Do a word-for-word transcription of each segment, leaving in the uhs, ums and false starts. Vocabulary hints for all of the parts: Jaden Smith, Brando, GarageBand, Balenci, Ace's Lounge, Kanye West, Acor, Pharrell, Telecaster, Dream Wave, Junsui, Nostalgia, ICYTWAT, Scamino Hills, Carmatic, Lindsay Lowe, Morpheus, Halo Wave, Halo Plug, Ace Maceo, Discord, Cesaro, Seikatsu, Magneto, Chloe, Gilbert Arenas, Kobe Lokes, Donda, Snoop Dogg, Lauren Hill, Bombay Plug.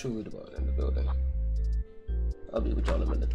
Truly Divine in the building. I'll be with y'all in a minute.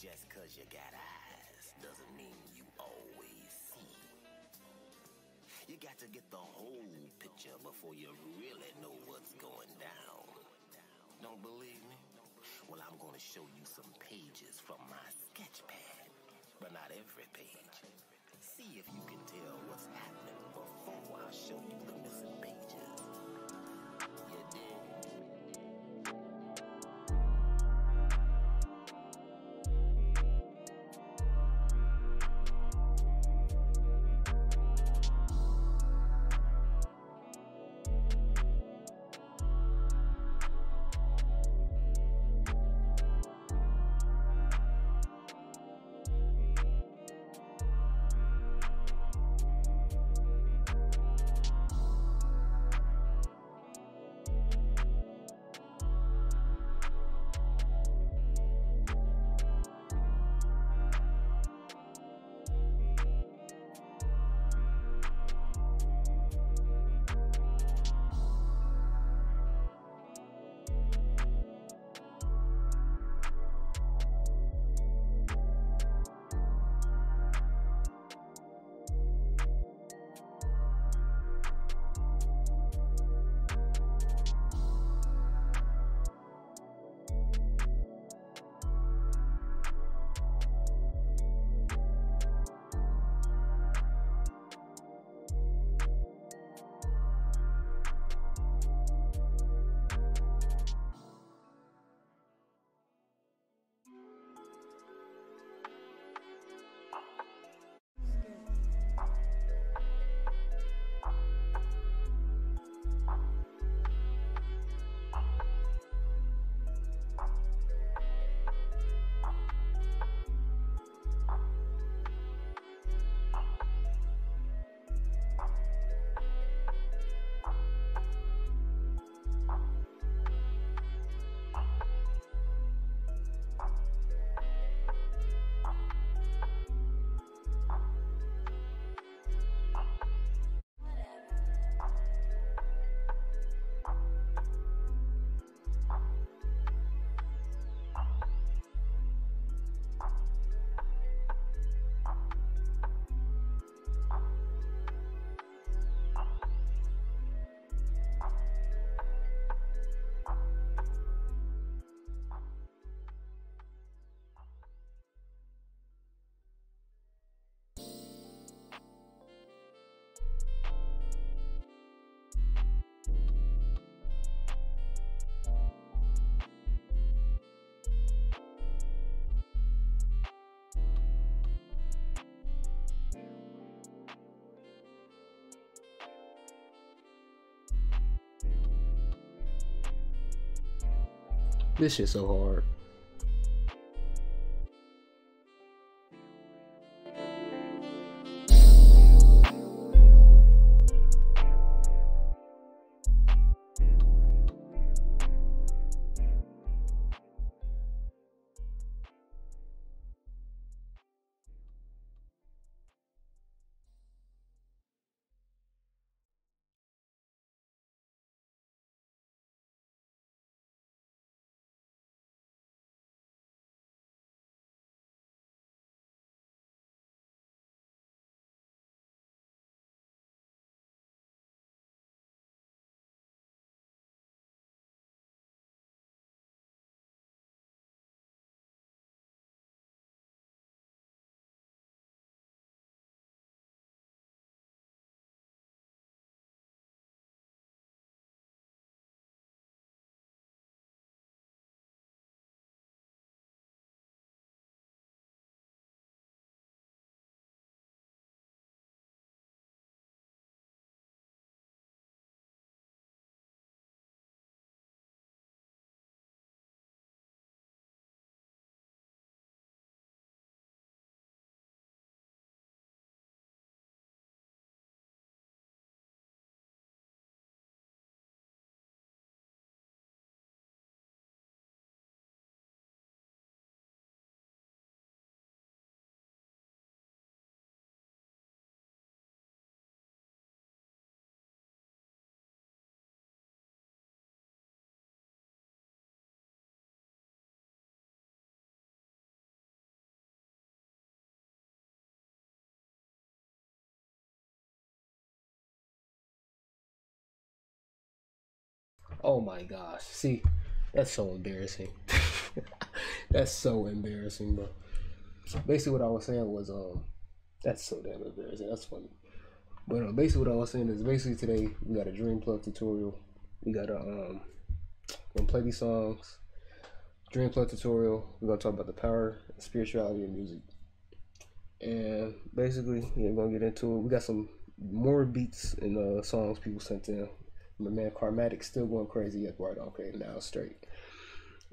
Just cause you got eyes doesn't mean you always see. You got to get the whole picture before you really know what's going down. Don't believe me? Well, I'm going to show you some pages from my sketch pad, but not every page. See if you can tell what's happening before I show you the missing pages. You dig? This shit's so hard. Oh my gosh, see, that's so embarrassing. That's so embarrassing, bro. Basically what I was saying was, um, that's so damn embarrassing, that's funny. But uh, basically what I was saying is, basically today, we got a Dream Plug tutorial. We got a, um, we're gonna play these songs. Dream Plug tutorial, we're gonna talk about the power and spirituality of music. And basically, yeah, we're gonna get into it. We got some more beats and uh, songs people sent in. My man Carmatic's still going crazy. That's right. Okay, now straight.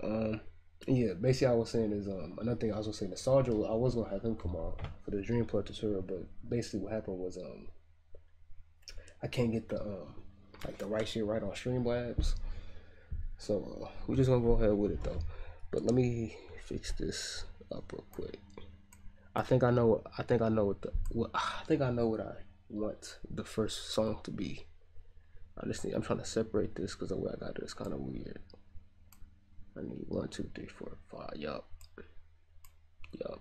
Um, yeah, basically I was saying is um another thing I was gonna say, Nostalgia, I was gonna have him come on for the Dream Plug tutorial, but basically what happened was um I can't get the um like the right shit right on Streamlabs, so uh, we're just gonna go ahead with it though. But let me fix this up real quick. I think I know. I think I know what the. What, I think I know what I want the first song to be. I just need, I'm trying to separate this because the way I got it is kind of weird. I need one, two, three, four, five. Yup. Yup.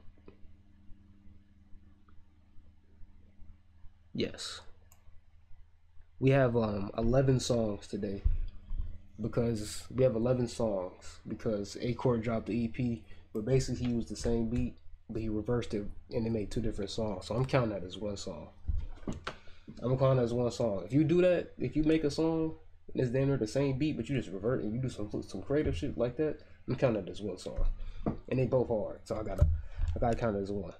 Yes. We have um eleven songs today because we have eleven songs because Acor dropped the E P, but basically he used the same beat, but he reversed it and it made two different songs. So I'm counting that as one song. I'm calling that as one song. If you do that, if you make a song and it's damn near the same beat, but you just revert and you do some some creative shit like that, I'm counting that as one song. And they both hard, so I gotta I gotta count it as one.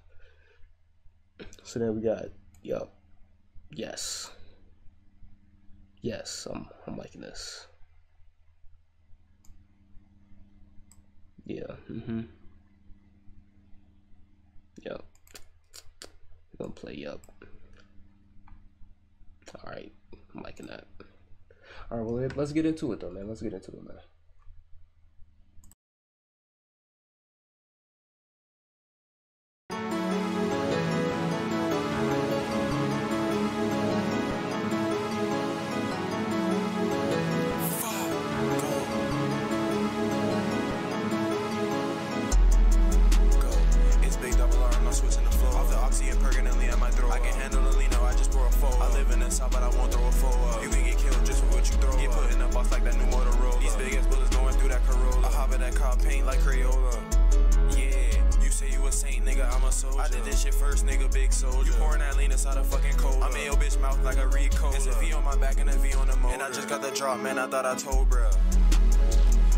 So then we got yo, yes, yes, I'm I'm liking this. Yeah, mm-hmm. Yup. I'm gonna play yup. All right, I'm liking that. All right, well, let's get into it though, man. Let's get into it, man. I thought I told bruh.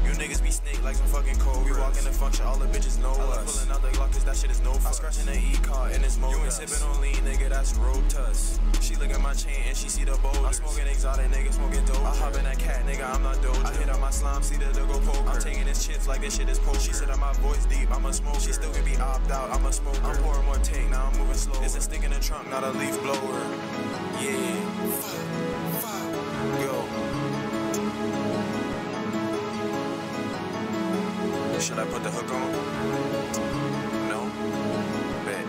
You niggas be snake like some fucking cold. We walk in the function, all the bitches know us. I love pulling out the Glock, cause that shit is no fuss. I'm scratching the E-car and it's more. You ain't sipping on lean, nigga, that's road tuss. She look at my chain and she see the boulders. I'm smoking exotic, nigga, smoking dope. I hop in that cat, nigga, I'm not doja. I hit on my slime, see the go poker. I'm taking his chips like this shit is poker. She said I'm my voice deep, I'm a smoker. She still can be opt out, I'm a smoker. I'm pouring more tank, now I'm moving slow. It's a stick in the trunk, not a leaf blower. Yeah. Yo. Should I put the hook on? No? Bet.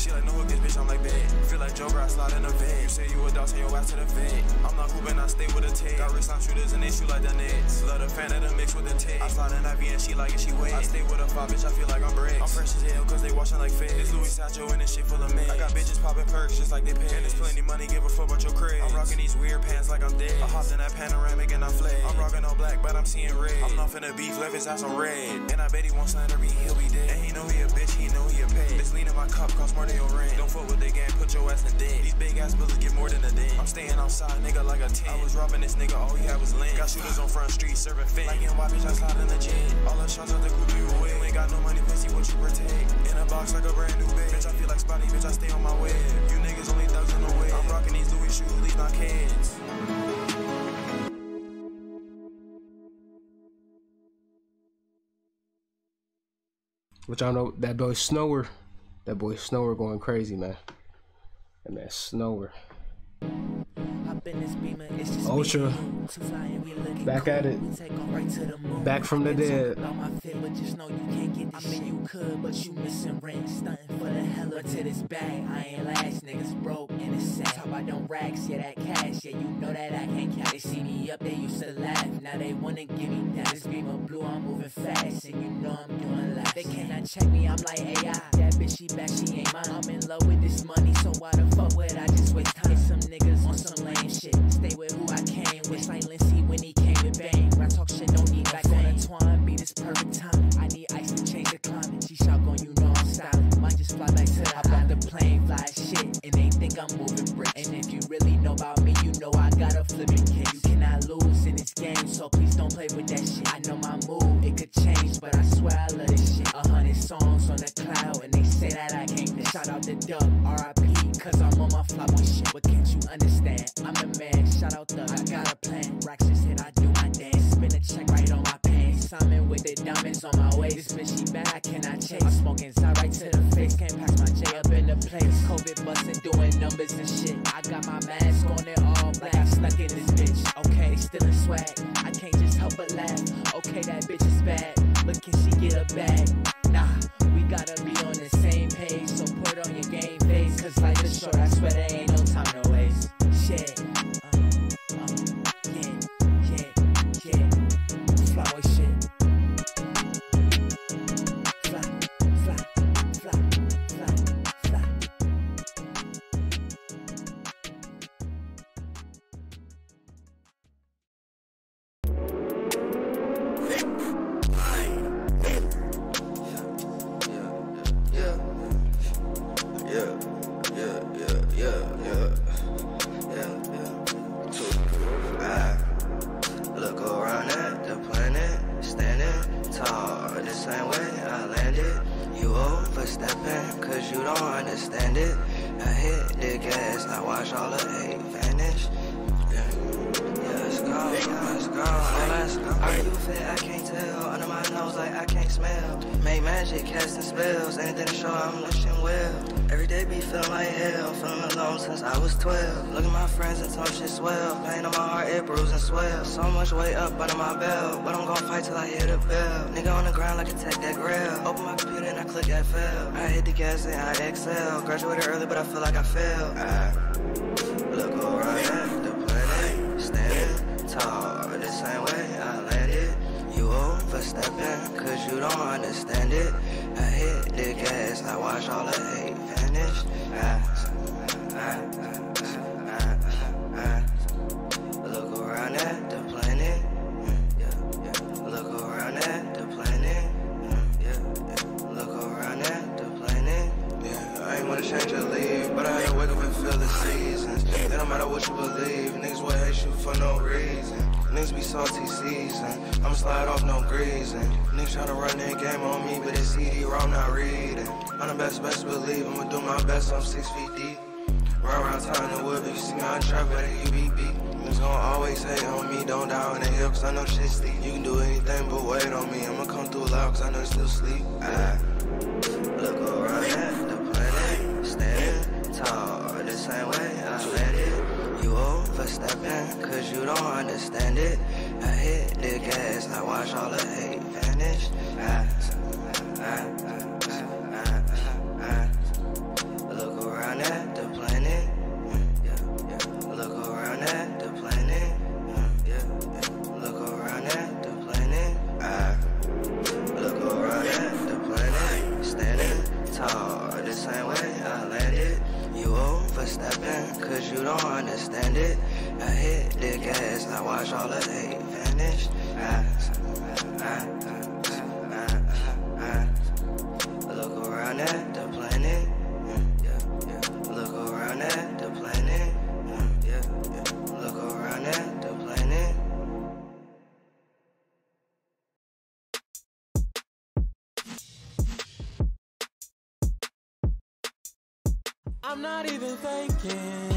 She like, no hook this bitch, I'm like, bet. Feel like Joker, I slide in a van. You say you a dog, send your ass to the vet. I'm not hooping, I stay with a tape. Got wrist on shooters and they shoot like the Nets. Love the fan of the mix with the tape. I slide in I V and she like it, she wet. I stay with a five, bitch, I feel like I'm bricks. I'm fresh as hell, cause they washing like feds. It's Louis Satchel and this shit full of men. I got bitches popping perks just like they pay. And it's plenty money, give a fuck about your crib. I'm rocking these weird pants like I'm dead. I hopped in that panoramic and I fled. I'm rocking all black, but I'm seeing red. I'm not finna beef, left his ass on red. And I bet he won't slander me, he'll be dead. And he know he a bitch, he know he a pig. This lean in my cup cost more than your rent. Don't fuck with the gang, put your ass in debt. These big ass bullets get more than a dent. I'm staying outside, nigga, like a tent. I was robbing this nigga, all he had was lint. Got shooters on front street, serving fit. Like N Y, bitch, I slide in the jet. All the shots out the coupe, you away. You ain't got no money, pussy, what you protect? In a box like a brand new bed. Bitch, I feel like Spotty, bitch, I stay on my way. You niggas only thugs in the way. I'm rocking these Louis shoes, these not kids. But y'all know that boy Snower. That boy Snower going crazy, man. And that Snower. Ultra, back at it, back from the dead. They cannot check me, I'm like A I. That bitch, she back, she ain't mine. I'm in love with this money, so why the fuck would I just waste time? Some niggas on some lame shit. Stay with who I came with. Silency when he came with bang. When I talk shit, don't need back on a twine. Be this perfect time. I need ice to change the climate. She shotgun, you know I'm silent. Might just fly back to the island. The plane fly shit, and they think I'm moving bricks. And if you really know about me, you know I got a flipping kick. You cannot lose in this game, so please don't play with that shit. I know my mood, it could change, but I swear I love this shit. A hundred songs on the cloud, and they say that I can't. Shout out the dub, R I P, cause I'm on my flop with shit. But can't you understand? I'm the man, shout out the I got a plan. Racks is hit, I do my dance. Spin a check right on my pants. Simon with the diamonds on my waist. This bitch, she bad, I cannot chase. I'm smoking side right to the face. Can't pass my J up in the place. COVID busting, doing numbers and shit. I got my mask on it all black. I'm stuck in this bitch. Okay, they still in swag. I can't just help but laugh. Okay, that bitch is bad, but can she get a bag? Nah, we gotta be on the same page. So put on your game face, cause life is short, I swear there ain't no time to waste. Shit, uh, uh, yeah, yeah, yeah. Flower shit. Fly, fly, fly, fly, fly. matter what you believe. Niggas will hate you for no reason. Niggas be salty season. I'm slide off no greasing. Niggas tryna run that game on me, but it's C D-ROM not reading. I'm the best, best believe. I'ma do my best. I'm six feet deep. Run around time in the wood, but you see me on trap at a U B B. Niggas gon' always hate on me, don't die on the hill, cause I know shit sleep. You can do anything but wait on me, I'ma come through loud, cause I know you still sleep. I look around at the planet, standing tall, the same way I landed. You overstepping, cause you don't understand it. I hit the gas, I watch all the hate vanish. I, I, I. Cause you don't understand it. I hit the gas, I watch all the hate vanish. I, I, I, I, I, I look around at the planet. Look around at the planet. Look around at the planet. I'm not even thinking.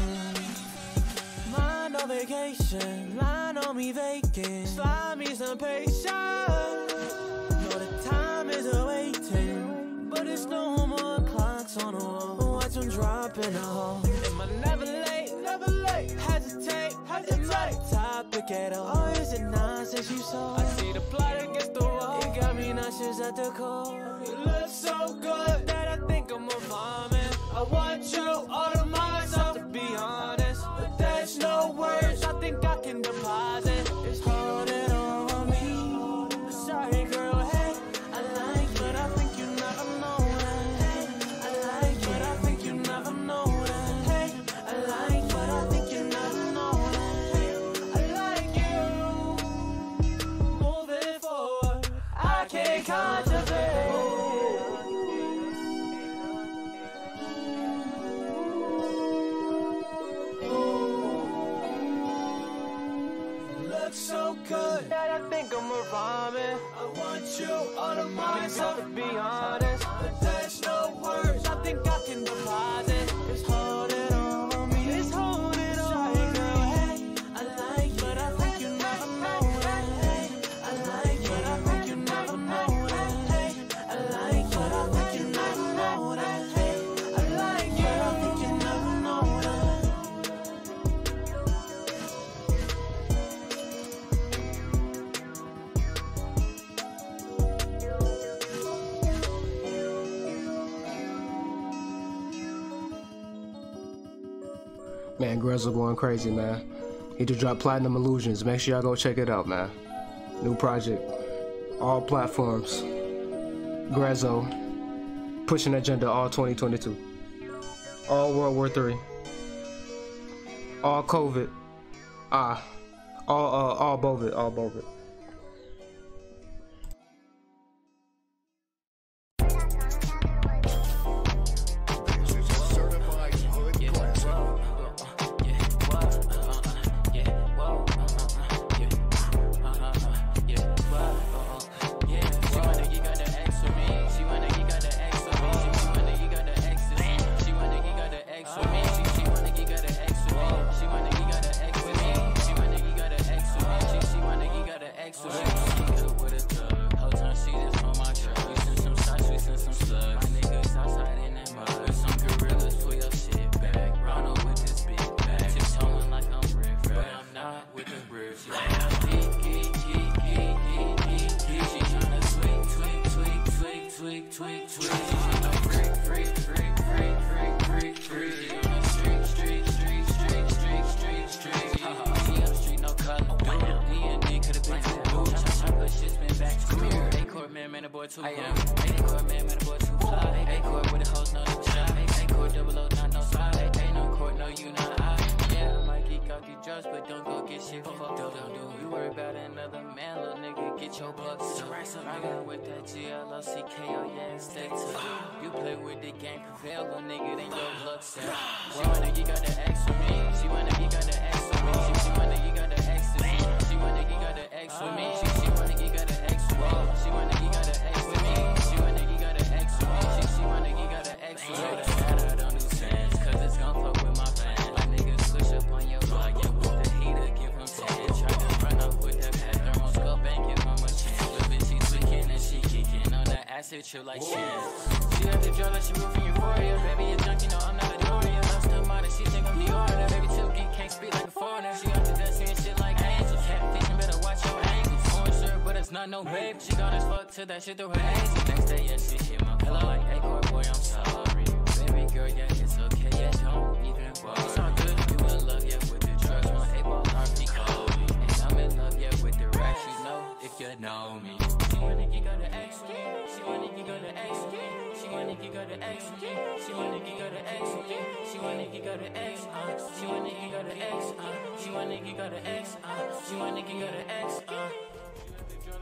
Mind on vacation, line on me vacant. Slide me some patience. Know the time is awaiting, but it's no more clocks on the wall. Watch them drop in the hole. Am I never late? Never late. Hesitate, hesitate. Topic at all. Oh, is it nonsense you saw? I see the plot against the wall. It got me nauseous at the core. You look so good that I think I'm a vomit. I want you all to myself, to be honest, but there's no words I think I can deposit. It's holding on me. Sorry girl, hey, I like, but I think you never know that. Hey, I like, but I think you never know that. Hey, I like, but I think you never know that. Hey, I like you. Moving forward, I can't contemplate. Good that I think I'm a vomit. I want you all of myself, to be honest, but there's no words I think I can deposit. It's holding on me. It's holding on me. Hey, I like, but I think you never know it. Hey, I like, but I think you never know it. Hey, I like, but I think you never know it. Hey, I like, but I think you never know it. Man, Grezzo going crazy, man. He just dropped Platinum Illusions. Make sure y'all go check it out, man. New project. All platforms. Grezzo. Pushing Agenda all twenty twenty-two. All World War Three. All COVID. Ah. All, uh, all Bovid. All Bovid. She wanna geek out the X with me. She wanna geek out. at you like she is. She had the jaw like she moving euphoria. Baby, you're junkie, no, I'm not a doria. I'm still modern, she think I'm the order. Baby, till geek can't speak like a foreigner. She under that seeing shit like angels. Half thinking better watch your angles. Orange shirt, but it's not no babe. She gone as fuck till that shit through her hands. Next day, yeah, she shit my pillow like, hey, boy, boy, I'm sorry. Baby girl, yeah, it's okay, yeah, don't even worry. It's all good, you in love, yeah, with the drugs. My eight ball R P Kobe. And I'm in love, yeah, with the rap, you know, if you know me. She wanna geek out the X, she wanna geek out the X, she wanna geek out the X, she wanna geek out the X, she wanna geek out the X, she wanna geek out the X, she wanna geek out the X, she wanna geek out the X. She wanna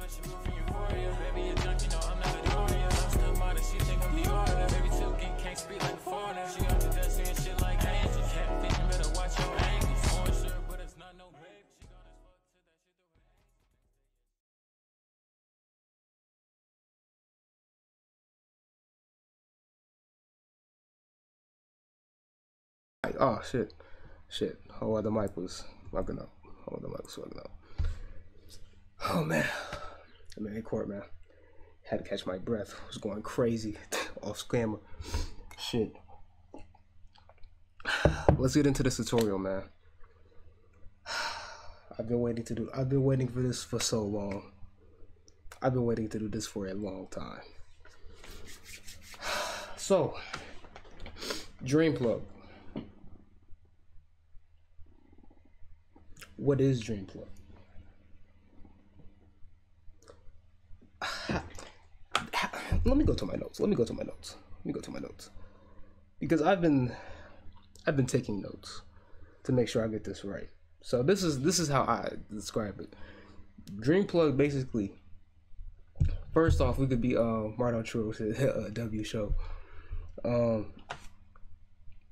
she moving euphoria, baby, you're junkie, no, I'm not a doria. I'm still modern, she think I'm the order. Baby, till geek can't speak like a foreigner. She under that seeing shit like angels. Half thinking better watch your angles. Orange shirt, but it's not no babe. Oh shit, shit, whole other mic was fucking up, whole other mic was fucking up. Oh man, I mean, in court, man, had to catch my breath, was going crazy, off camera, shit. Let's get into this tutorial, man. I've been waiting to do, I've been waiting for this for so long. I've been waiting to do this for a long time. So, Dream Plug. What is Dream Plug? Let me go to my notes. Let me go to my notes. Let me go to my notes. Because I've been I've been taking notes to make sure I get this right. So this is this is how I describe it. Dream Plug basically, first off, we could be uh Martin True's W show. Um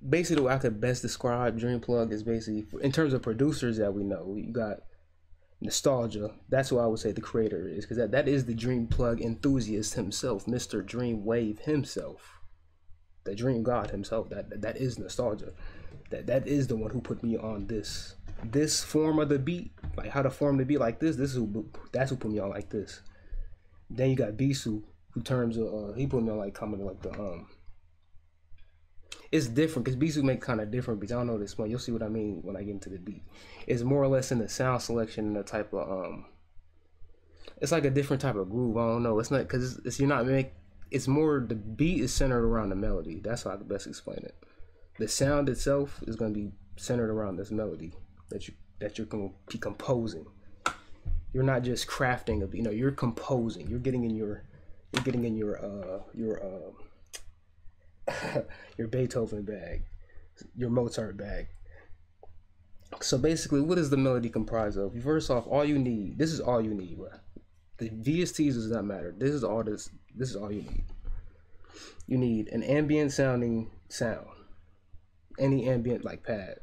Basically, what I could best describe Dream Plug is basically, in terms of producers that we know, you got Nostalgia. That's who I would say the creator is, because that, that is the Dream Plug enthusiast himself, Mister Dream Wave himself, the Dream God himself. That that is Nostalgia. That that is the one who put me on this this form of the beat, like how to form the beat like this. This is who, that's who put me on like this. Then you got Bisu, who terms of, uh, he put me on like coming like the um. It's different because Bisu make kind of different beats. I don't know this one. You'll see what I mean when I get into the beat. It's more or less in the sound selection and the type of um. It's like a different type of groove. I don't know. It's not because it's, it's you're not make. It's more the beat is centered around the melody. That's how I could best explain it. The sound itself is going to be centered around this melody that you that you're going to be composing. You're not just crafting a beat. You know, you're composing. You're getting in your. You're getting in your uh your uh. your Beethoven bag, your Mozart bag. So basically, what is the melody comprised of? First off, all you need, this is all you need, bro. The V S Ts does not matter. This is all this, this is all you need. You need an ambient sounding sound. Any ambient like pad.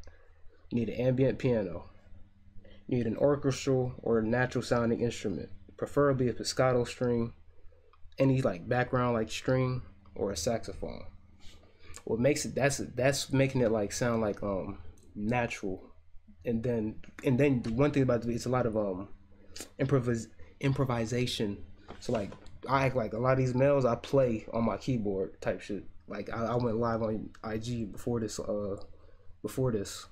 You need an ambient piano. You need an orchestral or natural sounding instrument, preferably a pizzicato string, any like background like string or a saxophone. What makes it that's that's making it like sound like um natural, and then and then the one thing about it, it's a lot of um improvis improvisation. So like I act like a lot of these males I play on my keyboard type shit. Like I, I went live on I G before this uh before this,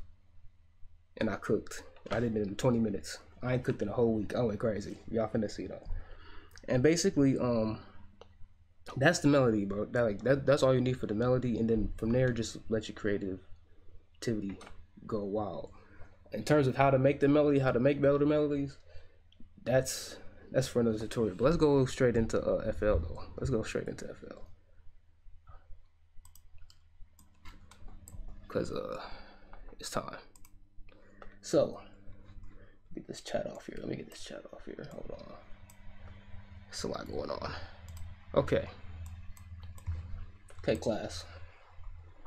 and I cooked. I did it in twenty minutes. I ain't cooked in a whole week. I went crazy. Y'all finna see though. And basically um. That's the melody, bro. That like that, that's all you need for the melody, and then from there, just let your creativity go wild. In terms of how to make the melody, how to make better melodies, that's that's for another tutorial. But let's go straight into uh, F L though. Let's go straight into F L, cause uh, it's time. So get this chat off here. Let me get this chat off here. Hold on. It's a lot going on. Okay. Okay, class.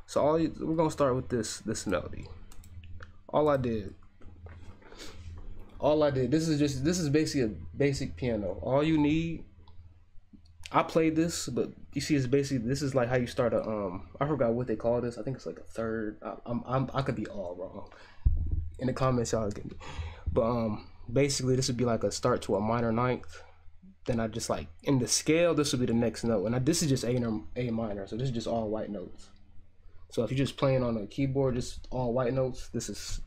So all you, we're gonna start with this this melody. All I did. All I did. This is just this is basically a basic piano. All you need. I played this, but you see, it's basically this is like how you start a um. I forgot what they call this. I think it's like a third. I, I'm I'm I could be all wrong. In the comments, y'all get me. But um, basically, this would be like a start to a minor ninth. then I just like in the scale, this will be the next note. And I, this is just A minor, A minor, so this is just all white notes. So if you're just playing on a keyboard, just all white notes, this is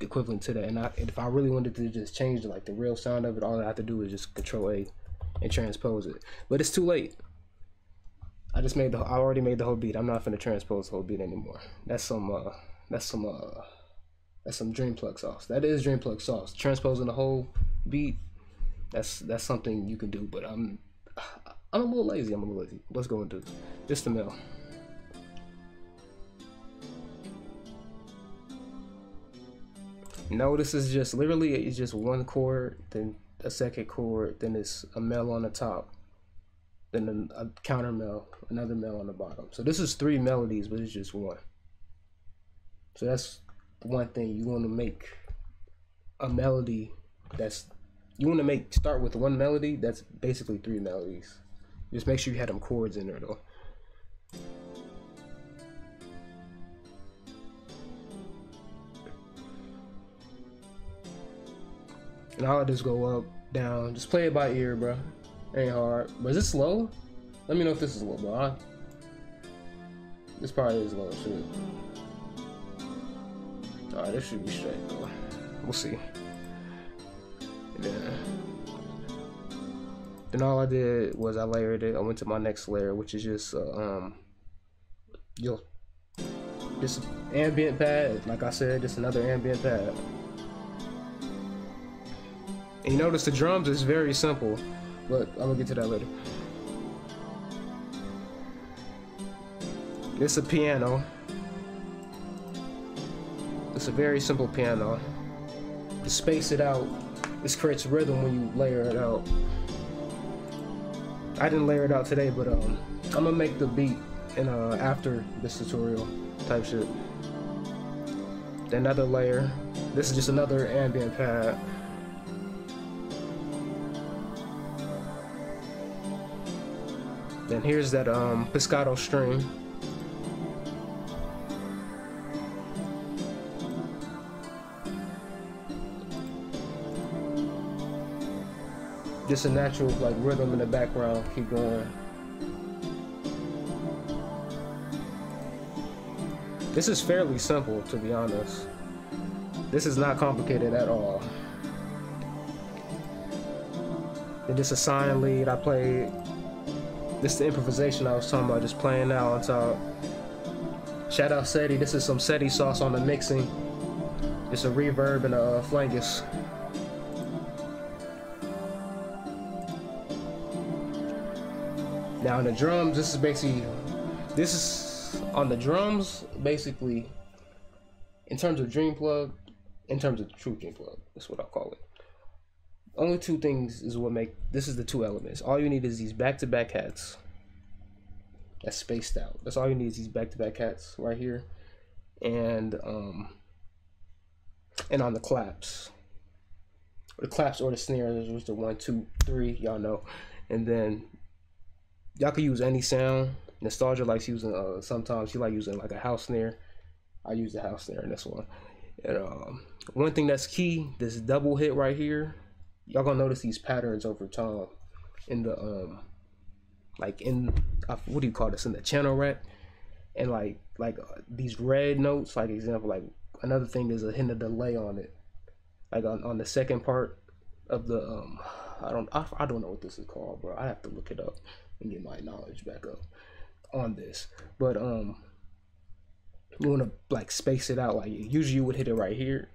equivalent to that. And I, if I really wanted to just change the, like the real sound of it, all I have to do is just Control A and transpose it. But it's too late. I just made the, I already made the whole beat. I'm not finna transpose the whole beat anymore. That's some, uh, that's some, uh, that's some Dream Plug sauce. That is Dream Plug sauce. Transposing the whole beat. That's that's something you can do, but I'm I'm a little lazy. I'm a little lazy. Let's go and do just the mill. No, this is just literally it's just one chord, then a second chord, then it's a mel on the top, then a counter mel, another mel on the bottom. So this is three melodies, but it's just one. So that's one thing you want to make a melody that's. You want to make start with one melody that's basically three melodies. Just make sure you had them chords in there though. And I'll just go up, down, just play it by ear, bro. Ain't hard. But is it slow? Let me know if this is low, bro. I... This probably is low, too. Alright, this should be straight though. We'll see. Yeah. Then all I did was I layered it. I went to my next layer, which is just uh, um, yo, this ambient pad. Like I said, just another ambient pad. And you notice the drums is very simple, but I'm gonna get to that later. It's a piano. It's a very simple piano. Just space it out. This creates rhythm when you layer it out. I didn't layer it out today, but um, I'm gonna make the beat in uh, after this tutorial type shit. Another layer. This is just another ambient pad. Then here's that um, pizzicato string. Just a natural like rhythm in the background. Keep going. This is fairly simple, to be honest. This is not complicated at all. And just a sign lead I played. This is the improvisation I was talking about, just playing out on top. Shout out Seti. This is some Seti sauce on the mixing. It's a reverb and a flangus. Now on the drums, this is basically, this is, on the drums, basically, in terms of Dream Plug, in terms of true Dream Plug, that's what I'll call it. Only two things is what make, this is the two elements. All you need is these back-to-back hats that's spaced out. That's all you need is these back-to-back hats right here. And, um, and on the claps. The claps or the snares was the one, two, three, y'all know. And then, y'all could use any sound. Nostalgia likes using, uh, sometimes she like using like a house snare. I use the house snare in this one. And um, one thing that's key, this double hit right here, y'all gonna notice these patterns over time in the, um, like in, uh, what do you call this, in the channel rack. And like, like uh, these red notes, like example, like another thing is a hint of delay on it. Like on, on the second part of the, um, I don't, I, I don't know what this is called, bro. I have to look it up. And get my knowledge back up on this, but um you want to like space it out. Like usually you would hit it right here,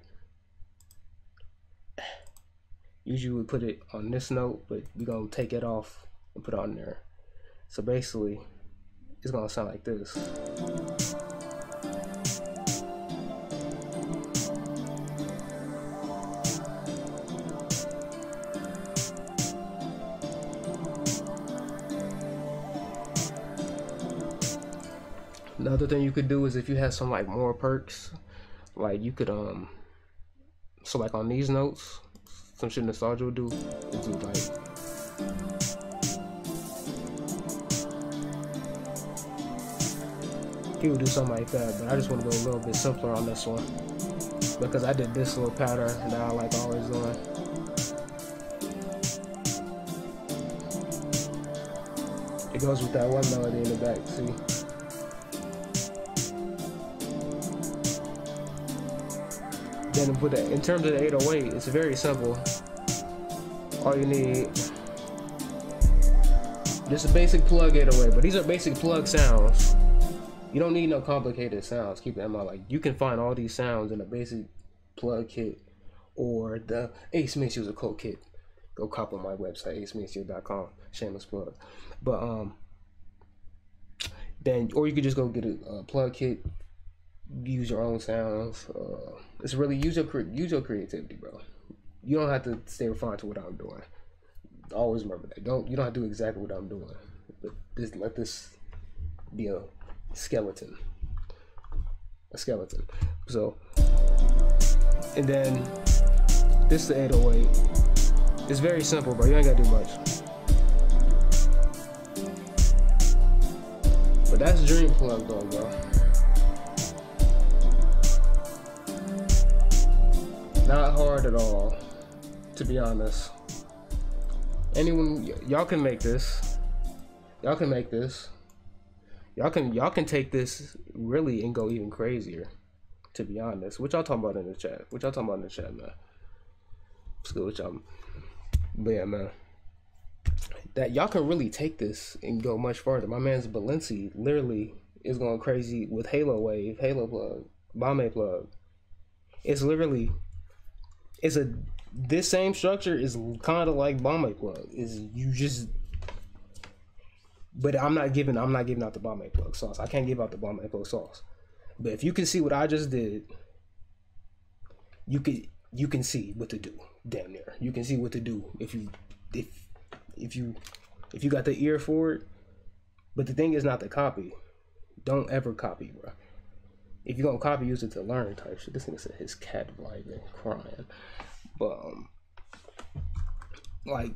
usually we put it on this note, but we're gonna take it off and put it on there. So basically it's gonna sound like this. The other thing you could do is if you had some like more perks, like you could um so like on these notes, some shit Nostalgia would do is do like he would do something like that, but I just want to go a little bit simpler on this one because I did this little pattern that I like always doing. It goes with that one melody in the back, see? Then with the, in terms of the eight oh eight, it's very simple. All you need, just a basic plug eight oh eight, but these are basic plug sounds. You don't need no complicated sounds. Keep that in mind. Like, you can find all these sounds in a basic plug kit or the Ace Maceo's occult kit. Go cop on my website, ace maceo dot com. Shameless plug. But um, then or you could just go get a, a plug kit. Use your own sounds. Uh, it's really use your use your creativity, bro. You don't have to stay refined to what I'm doing. Always remember that. Don't you don't have to do exactly what I'm doing. But just let this be a skeleton, a skeleton. So, and then this is the eight oh eight. It's very simple, bro. You ain't gotta do much. But that's Dream Plug, though, bro. Not hard at all, to be honest. Anyone, y'all can make this. Y'all can make this. Y'all can y'all can take this really and go even crazier, to be honest. What y'all talking about in the chat? What y'all talking about in the chat, man? It's good with y'all. But yeah, man. That y'all can really take this and go much farther. My man's Balenci literally is going crazy with Halo Wave, Halo Plug, Bombay Plug. It's literally. It's a this same structure is kind of like Bombay Plug. Is you just, but I'm not giving I'm not giving out the Bombay Plug sauce. I can't give out the Bombay Plug sauce. But if you can see what I just did, you can you can see what to do. Damn near, you can see what to do if you if if you if you got the ear for it. But the thing is not to copy. Don't ever copy, bro. If you're gonna copy, use it to learn type shit. This nigga said his cat vibing, crying. But, um, like,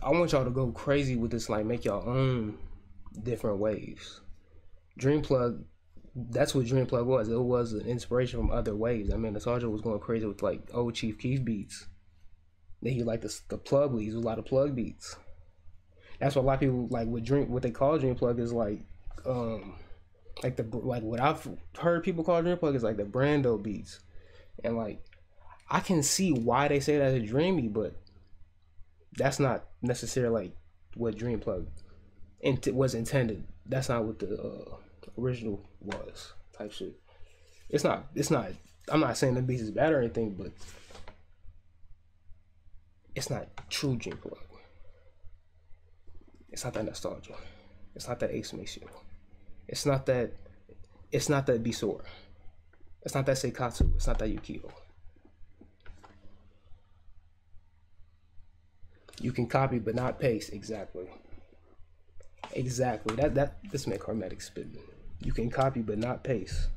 I want y'all to go crazy with this, like, make y'all own different waves. Dream Plug, that's what Dream Plug was. It was an inspiration from other waves. I mean, Nostalgia was going crazy with, like, old Chief Keith beats. Then he liked the, the plug leads with a lot of plug beats. That's what a lot of people, like, with Dream, what they call Dream Plug is, like, um, Like the like what I've heard people call Dream Plug is like the Brando beats, and like I can see why they say that it's dreamy, but that's not necessarily like what Dream Plug int was intended. That's not what the uh, original was type shit. It's not. It's not. I'm not saying the beats is bad or anything, but it's not true Dream Plug. It's not that Nostalgia. It's not that Ace Maceo. It's not that, it's not that Bisu. It's not that Seikatsu. It's not that Yukio. You can copy but not paste. Exactly. Exactly. That that this make Hermetic spitting. You can copy but not paste.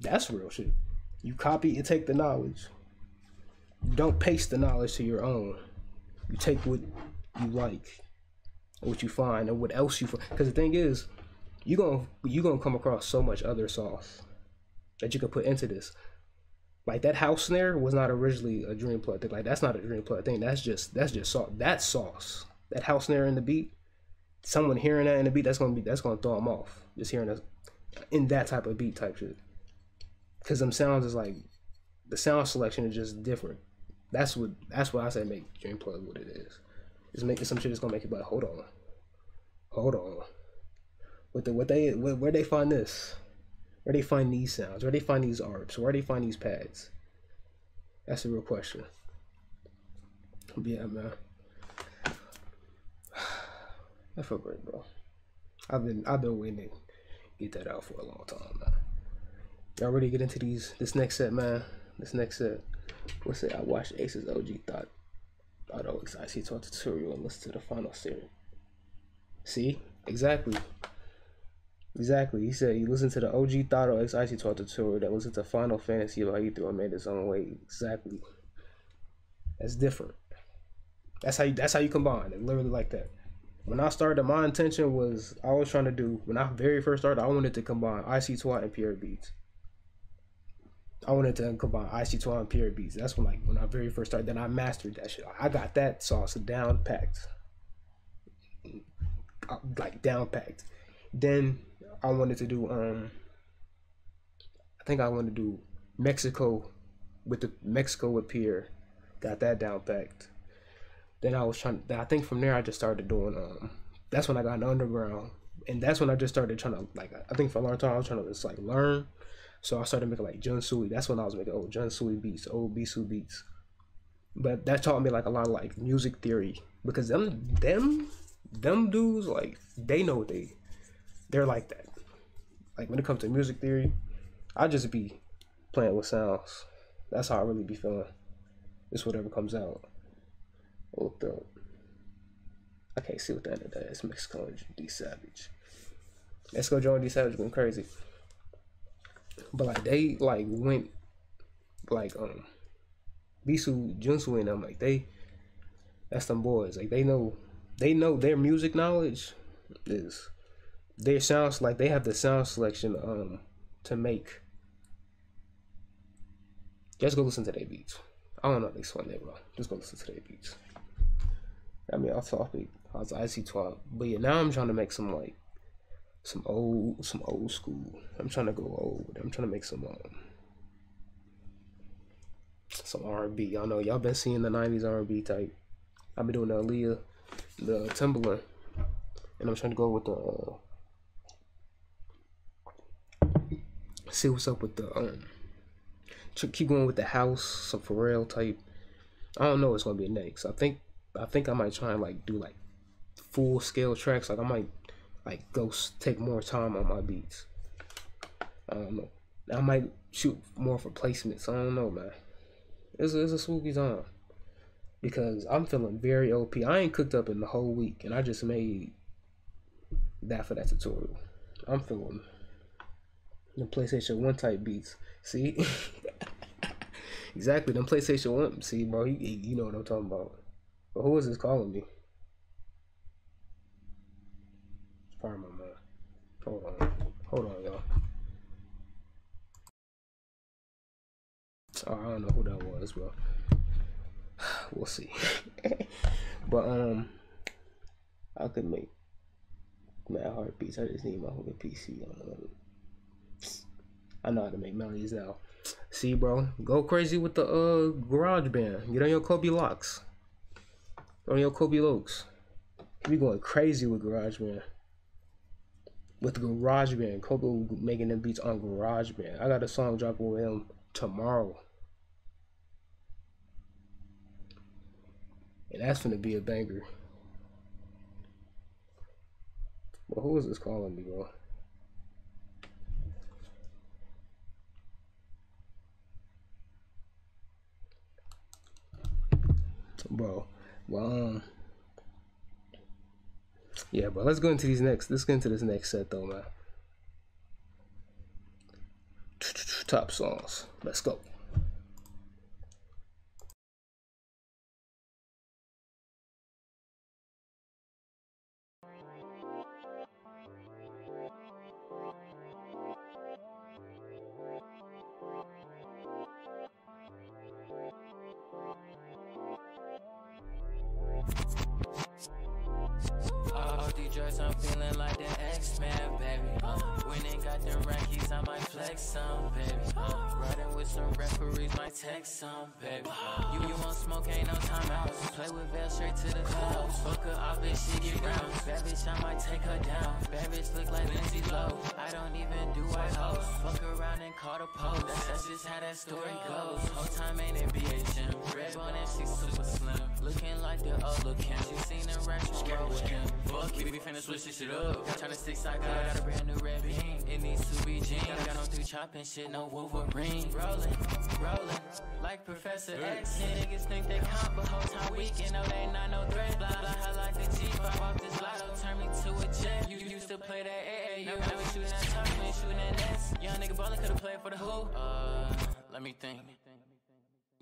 That's real shit. You copy and take the knowledge. You don't paste the knowledge to your own. You take what you like. What you find and what else you find, because the thing is, you're gonna you're gonna come across so much other sauce that you can put into this. Like that house snare was not originally a Dream Plug thing. Like that's not a Dream Plug thing. That's just that's just sauce. That sauce, that house snare in the beat. Someone hearing that in the beat, that's gonna be that's gonna throw them off. Just hearing us in that type of beat type shit, because them sounds is like the sound selection is just different. That's what that's what I say make Dream Plug what it is. Is making some shit that's gonna make you like, hold on, hold on. What the what they where, where they find this? Where they find these sounds? Where they find these arps? Where they find these pads? That's the real question. But yeah, man. I feel great, bro. I've been I've been waiting to get that out for a long time, man. Y'all ready to get into these this next set, man? This next set. What's it? I watched Ace's O G Thought. I know it's I C twat tutorial and listen to the final series. See? Exactly. Exactly. He said he listened to the O G Thought or I C twat tutorial that listened to Final Fantasy about E three and made his own way. Exactly. That's different. That's how you that's how you combine it. Literally like that. When I started, my intention was I was trying to do when I very first started, I wanted to combine I C twat and Pierre Beats. I wanted to combine I C twat and Pierre Beats. That's when, like, when I very first started. Then I mastered that shit. I got that sauce down packed. like down packed. Then I wanted to do um I think I wanted to do Mexico with the Mexico with Pierre. Got that down packed. Then I was trying to, I think from there I just started doing um that's when I got an underground, and that's when I just started trying to, like, I think for a long time I was trying to just like learn. So I started making like Junsui. That's when I was making old Junsui beats, old Bisu beats. But that taught me like a lot of like music theory, because them them them dudes, like, they know they they're like that. Like when it comes to music theory, I just be playing with sounds. That's how I really be feeling. It's whatever comes out. Oh, throat. I can't see what the end of that is. Mexico and D Savage. Let's go, Joe and D Savage going crazy. But like they like went like um Bisu, Junsui, and I'm like they that's them boys. Like they know they know their music knowledge is their sounds, like they have the sound selection um to make. Just go listen to their beats. I don't know if they swan that, bro. Just go listen to their beats. I mean, off topic, I was I C twat, but yeah, now I'm trying to make some like some old some old school. I'm trying to go old. I'm trying to make some um some R and B. Y'all know, y'all been seeing the nineties R and B type. I've been doing the Aaliyah, the Timbaland, and I'm trying to go with the uh, see what's up with the um keep going with the house, some Pharrell type. I don't know what's gonna be next. I think I think I might try and like do like full scale tracks. Like I might like go take more time on my beats. I don't know. I might shoot more for placements. I don't know, man. It's a, it's a spooky time, because I'm feeling very O P. I ain't cooked up in the whole week, and I just made that for that tutorial. I'm feeling the PlayStation one type beats. See? Exactly, them PlayStation one. See, bro, you, you know what I'm talking about. But who is this calling me? Pardon my mind. Hold on. Hold on, y'all. Oh, I don't know who that was, bro. We'll see. But, um, I could make mad hard beats. I just need my whole P C. I don't know. I know how to make melodies now. See, bro, go crazy with the uh GarageBand. Get on your Kobe Lokes. On your Kobe Lokes. We going crazy with GarageBand. With GarageBand, Kobe making them beats on GarageBand. I got a song dropping with him tomorrow, and that's gonna be a banger. But who is this calling me, bro? Bro, well, um, yeah, but let's go into these next. Let's get into this next set, though, man. Top songs. Let's go. I'm feeling like the X-Man, baby. Uh, when they got the rackies, I might flex some, baby. Uh, riding with some referees, might text some, baby. Uh, you, you want smoke, ain't no timeouts. Play with Val straight to the clouds. Fuck her off, bitch, she get round. Bad bitch, I might take her down. Bad bitch look like Lindsay Lowe. I don't even do white hoes. Fuck around and call the post. That's, that's just how that story goes. Whole time ain't it B H M. Red bone and she super slim. Looking like the other Kim. She seen the ratchet girl with him. Fuck it, we finna switch this shit up. Got tryna six, I got a brand new red bean. It needs to be jeans. Got on three chopping shit, no Wolverine. Rolling, rolling, like Professor X. Niggas think they comp, but whole time weak and no, they not no threat. Blah, blah, I like the G five off this lotto, turn me to a jet. You used to play that A A U. Now we shooting that top, we ain't shooting that nets. Young nigga ballin', could've played for the who? Uh, let me think.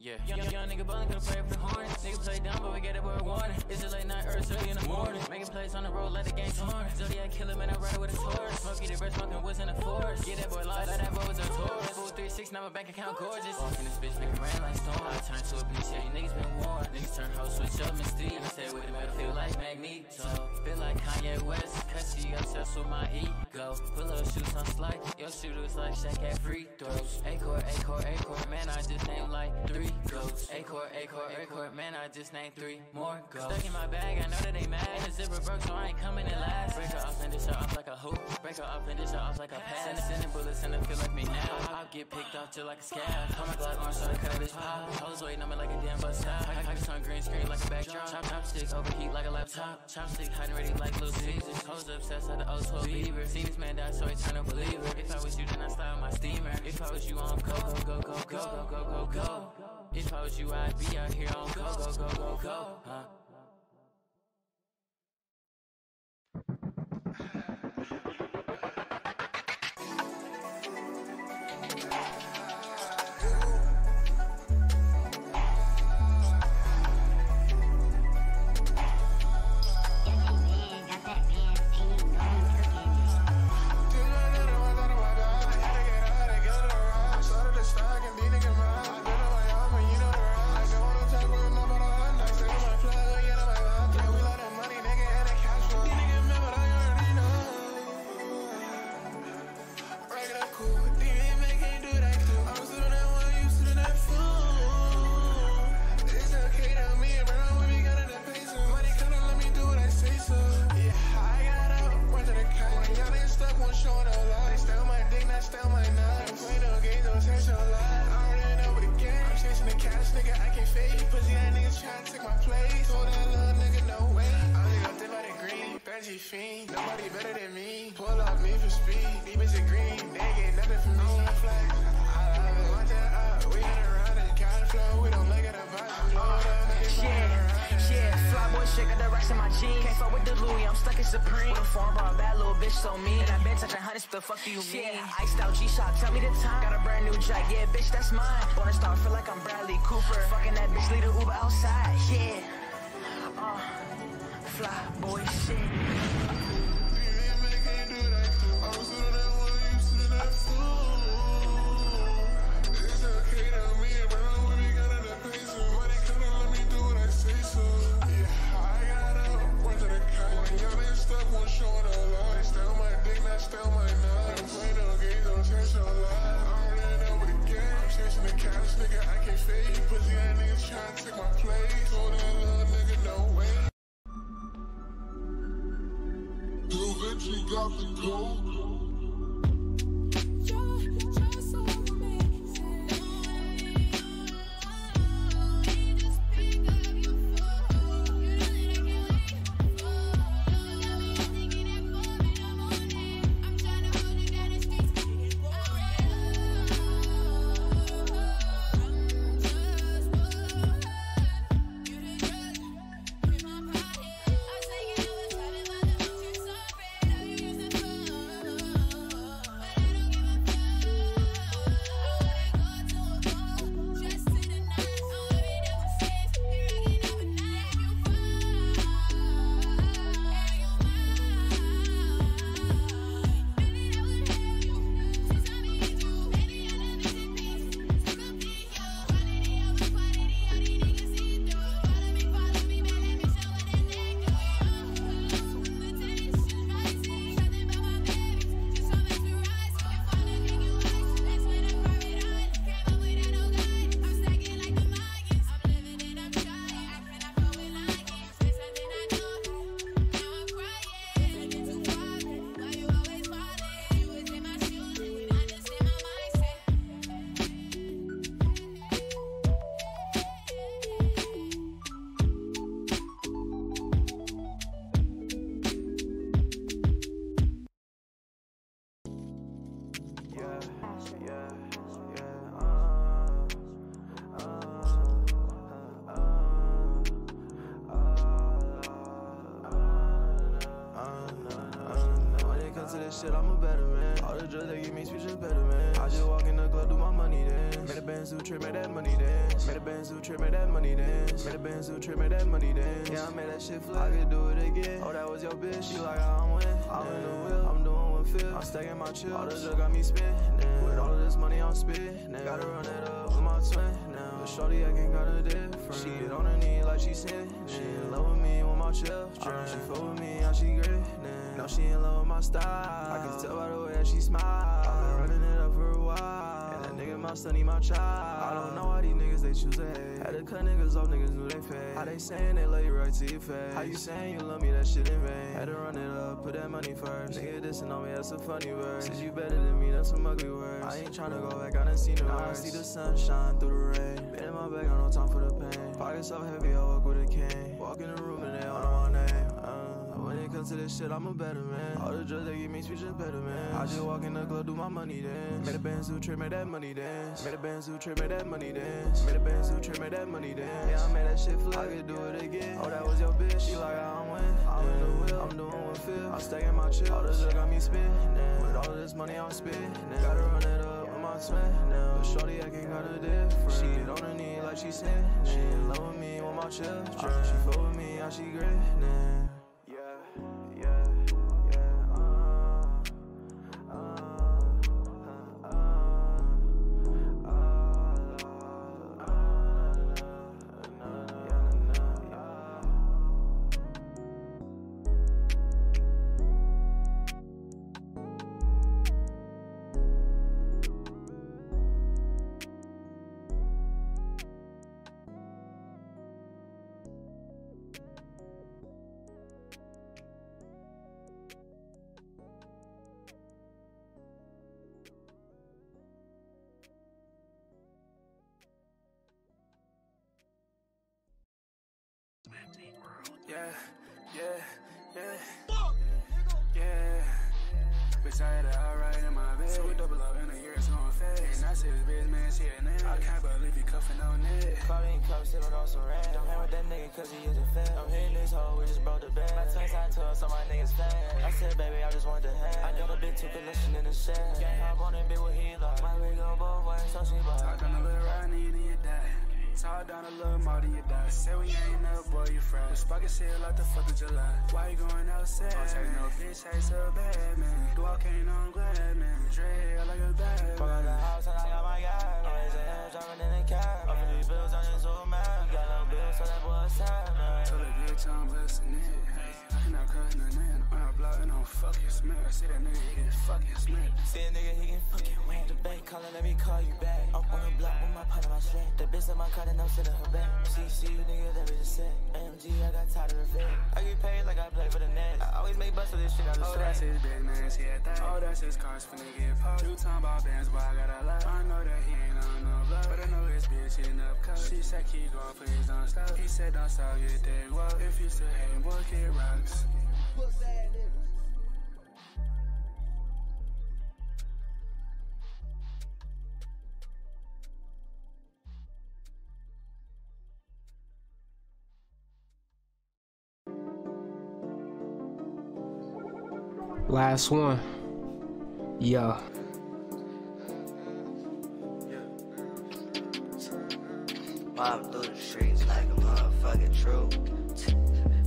Yeah. Young, young nigga ballin', gonna pray for the hornets. Nigga play dumb, but we get it word warning. It's just late night, earth early in the morning. Making plays on the road, let the gang torn. Zodiac killer, man, I ride with a Taurus. Smokey the breath, smoking woods in the forest. Get yeah, that boy live, like that boy was a Taurus. four three six, now my bank account gorgeous. Walking this bitch, nigga ran like storm. I turn to a bitch, yeah, you niggas been warned. Niggas turn hoes, switch up, mystique. And I stay with him, I feel like Magneto. Feel like Kanye West, cause she obsessed with my ego. Put little shoes on slight, your shooters like Shaq at free throws. Acorn, acorn, acorn, man, I just ain't like three goats. Acorn, acorn, acorn, man, I just named three more goats. Stuck in my bag, I know that they mad. And the zipper broke, so I ain't coming in last. Break her off and dish her off like a hoop. Break her off and dish her off like a pass. Send, sending bullets and I feel like me now. I'll get picked off just like a scab. Call my Glock orange so I cut a bitch pop. Hoes waiting on me like a damn bus stop. I just on green screen like a backdrop. Chop, chopstick, overheat like a laptop. Chopstick, hiding ready like Little Caesars. Hoes obsessed like the old school beaver. Seen this man die, so eternal believer. If I was you, then I style my steamer. If I was you, on go, go, go, go, go, go, go, go. If I was you, I'd be out here on go, go, go, go, go, huh? that shit, I'm a better man. All the drugs that give me speech is better, man. I just walk in the club, do my money dance. Made a Bansu trip, made that money dance. Made a Bansu trip, made that money dance. Made a Bansu trip, made that money dance. Yeah, I made that shit flip. I could do it again. Oh, that was your bitch. She like I don't win. I'm in the wheel, I'm doing what feel. I'm stacking my chill. All the drugs got me spinning. With all of this money, I'm spinning. Gotta run it up with my twin now. But shorty acting kinda different. She get on her knee like she sinning. She in love with me with my children. She fuck with me, how she grinning. Now she in love with my style. I can tell by the way that she smile. I've been running it up for a while. And that nigga my son, he my child. I don't know why these niggas they choose to hate. Had to cut niggas off, niggas knew they fake. How they saying they love you right to your face. How you saying you love me, that shit in vain. Had to run it up, put that money first. Nigga dissing on me, that's a funny verse. Said you better than me, that's some ugly words. I ain't tryna go back, I done seen the now worst. I see the sun shine through the rain. Been in my bag, I no time for the pain. Pockets so heavy, I walk with a cane. Walk in the room and they all know my name. uh, When it comes to this shit, I'm a better man. All the drugs that give me speech is better, man. I just walk in the club, do my money dance. Made a Bansu trip, made that money dance. Made a Bansu trip, made that money dance. Made a Bansu trip, made that money dance. Yeah, I made that shit flip. I could do it again. Oh, that was your bitch. She like I don't win. I'm in the wheel, I'm doing what feel. I'm stacking my chill. All the drugs got me spinning. With all of this money, I'm spinning. Gotta run it up with my twin now. But shorty, I can got a different. She get on her knee like she sin. She in love with me with my children. She fuck with me, how she grinning. Yeah, yeah, yeah, uh, uh, uh, uh, Yeah, yeah, yeah, yeah. Bitch, I had it all right in my bed. So we double up in a year, it's going fast. And I see this bitch, man, she a name. I can't believe you cuffing on that. Chloe ain't cuffing, sipping on some red. Don't hang with that nigga, cause he is a fan. I'm hitting this hoe, we just broke the bed. My twin side to us, all my niggas fan. I said, baby, I just want the hand. I got a bitch, two collection in the shed. Gang hop on that bitch with Halo. My wig on both ways, so she bought. I done a little ride, need to get that. Talk down a little more than you die. Say we ain't no boy, you fried. This pocket shit like the fourth of July. Why you going outside? Don't take no bitch, ain't so bad, man. Do I can't know I'm glad, man. Dread like a bad, fuck out the house and I got my guy. Always a hand driving in the cab. Off of these bills, I ain't so mad. Got no bills, so that boy sad, man. Tell the bitch I'm bustin' it. I cannot cuss nothing. When I block and I'm fucking smack. I see that nigga, he get fucking smack. See that nigga, he get fucking whack. The bank calling, let me call you back. I'm on the block with my pot in my strap. The bitch in my car. I'm sitting her back. She see you niggas that we just said. A M G, I got tired of the vet. I get paid like I play for the net. I always make busts of this shit out of the oh, that's his big man, she had that. Oh, that's his cars finna get popped. You talking about bands, boy, I got a lot. I know that he ain't on no block, but I know his bitch hitting up cups. She said, keep going, please don't stop. He said, don't stop, you dig, well, if you still hating, boy, it rocks. What's that, nigga? Last one. Yeah. Bob through the streets like a motherfucking troop.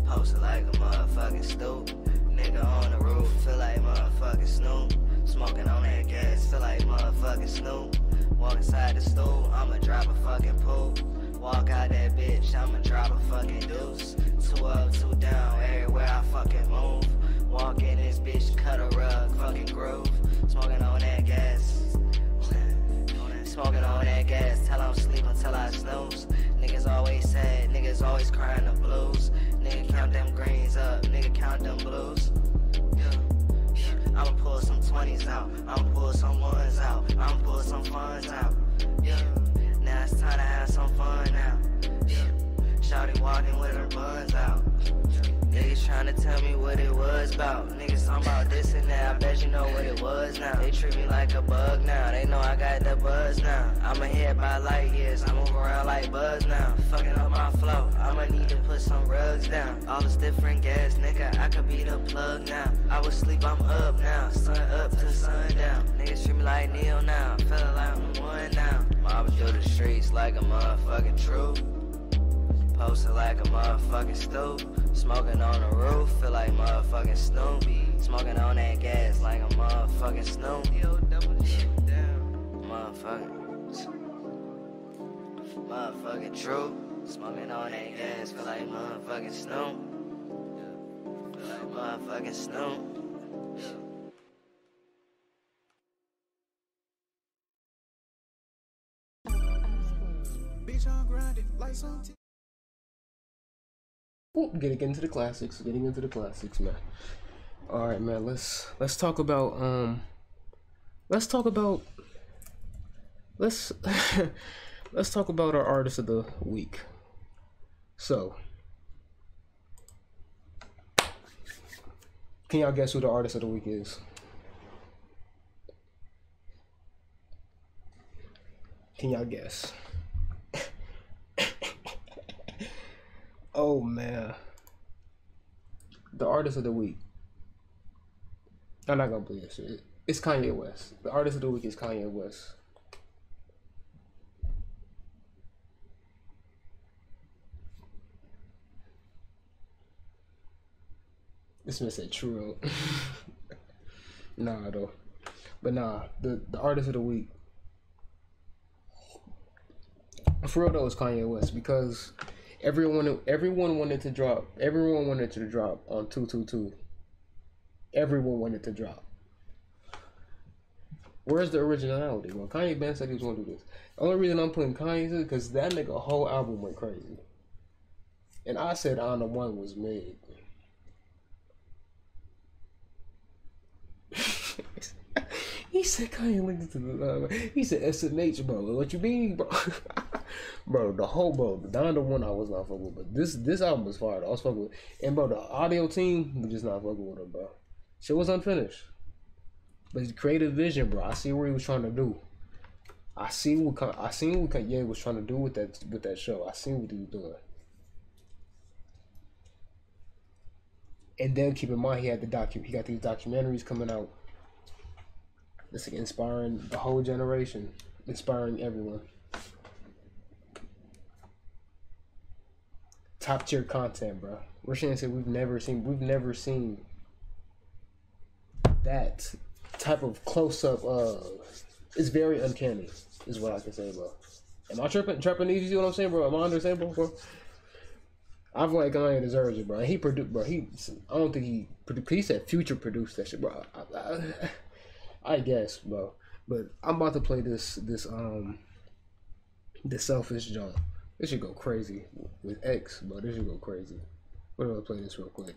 Posted like a motherfucking stoop. Nigga on the roof, feel like motherfucking Snoop. Smoking on that gas, feel like motherfucking Snoop. Walk inside the stool, I'ma drop a fucking poop. Walk out that bitch, I'ma drop a fucking deuce. Two up, two down, everywhere I fucking move. Walk in this bitch, cut a rug, fucking groove. Smoking on that gas. Smoking on that gas, till I'm sleep until I snooze. Niggas always sad, niggas always crying the blues. Nigga count them greens up, nigga count them blues. Yeah. I'ma pull some twenties out, I'ma pull some ones out, I'ma pull some funds out. Yeah. Now it's time to have some fun now. Yeah. Shawty walking with her buns out. Yeah. niggas tryna tell me what it was about. Niggas talking about this and that, I bet you know what it was now. They treat me like a bug now, they know I got the buzz now. I'ma hit by light years, I move around like Buzz now. Fucking up my flow, I'ma need to put some rugs down. All this different gas, nigga, I could be the plug now. I was sleep, I'm up now, sun up to sundown. Niggas treat me like Neil now, feeling like I'm one now. Mob through the streets like a motherfucking troop. Posted like a motherfucking stoop. Smoking on the roof, feel like motherfucking Snoopy. Smoking on that gas like a motherfucking Snoopy. Motherfucking Motherfucking troop. Smoking on that gas, feel like motherfucking Snoop. Feel like motherfucking Snoop. Bitch, I'm grinding like some t- Oop, getting into the classics, getting into the classics, man. All right, man. Let's let's talk about um, let's talk about let's let's talk about our artist of the week. So, can y'all guess who the artist of the week is? Can y'all guess? Oh man, the artist of the week. I'm not gonna believe this shit. It's Kanye West. The artist of the week is Kanye West. This man said true. Nah though, but nah. The the artist of the week, for real though, is Kanye West because. Everyone, everyone wanted to drop. Everyone wanted to drop on two two two. Everyone wanted to drop. Where's the originality? Well, Kanye Ben said he was gonna do this. The only reason I'm putting Kanye is because that nigga whole album went crazy, and I said "On the One" was made. He said Kanye linked to the. Uh, he said S M H, bro. What you mean, bro? Bro, the whole bro, the Donda one I was not fucking with, but this this album was fire. I was fucking with, and bro, the audio team was just not fucking with him, bro. Shit was unfinished, but his creative vision, bro. I see what he was trying to do. I see what I seen what Kanye was trying to do with that with that show. I seen what he was doing. And then keep in mind he had the docu. He got these documentaries coming out. It's like inspiring the whole generation, inspiring everyone. Top tier content, bro. We're saying we've never seen, we've never seen that type of close up. Uh, it's very uncanny, is what I can say, bro. Am I tripping? Tripping? You see what I'm saying, bro? Am I understandable, bro? I feel like Kanye deserves it, bro. He produced, bro. He, I don't think he produced. He said Future produced that shit, bro. I, I, I guess, bro, but I'm about to play this this um this selfish jump. This should go crazy with X, bro. This should go crazy. We're gonna play this real quick.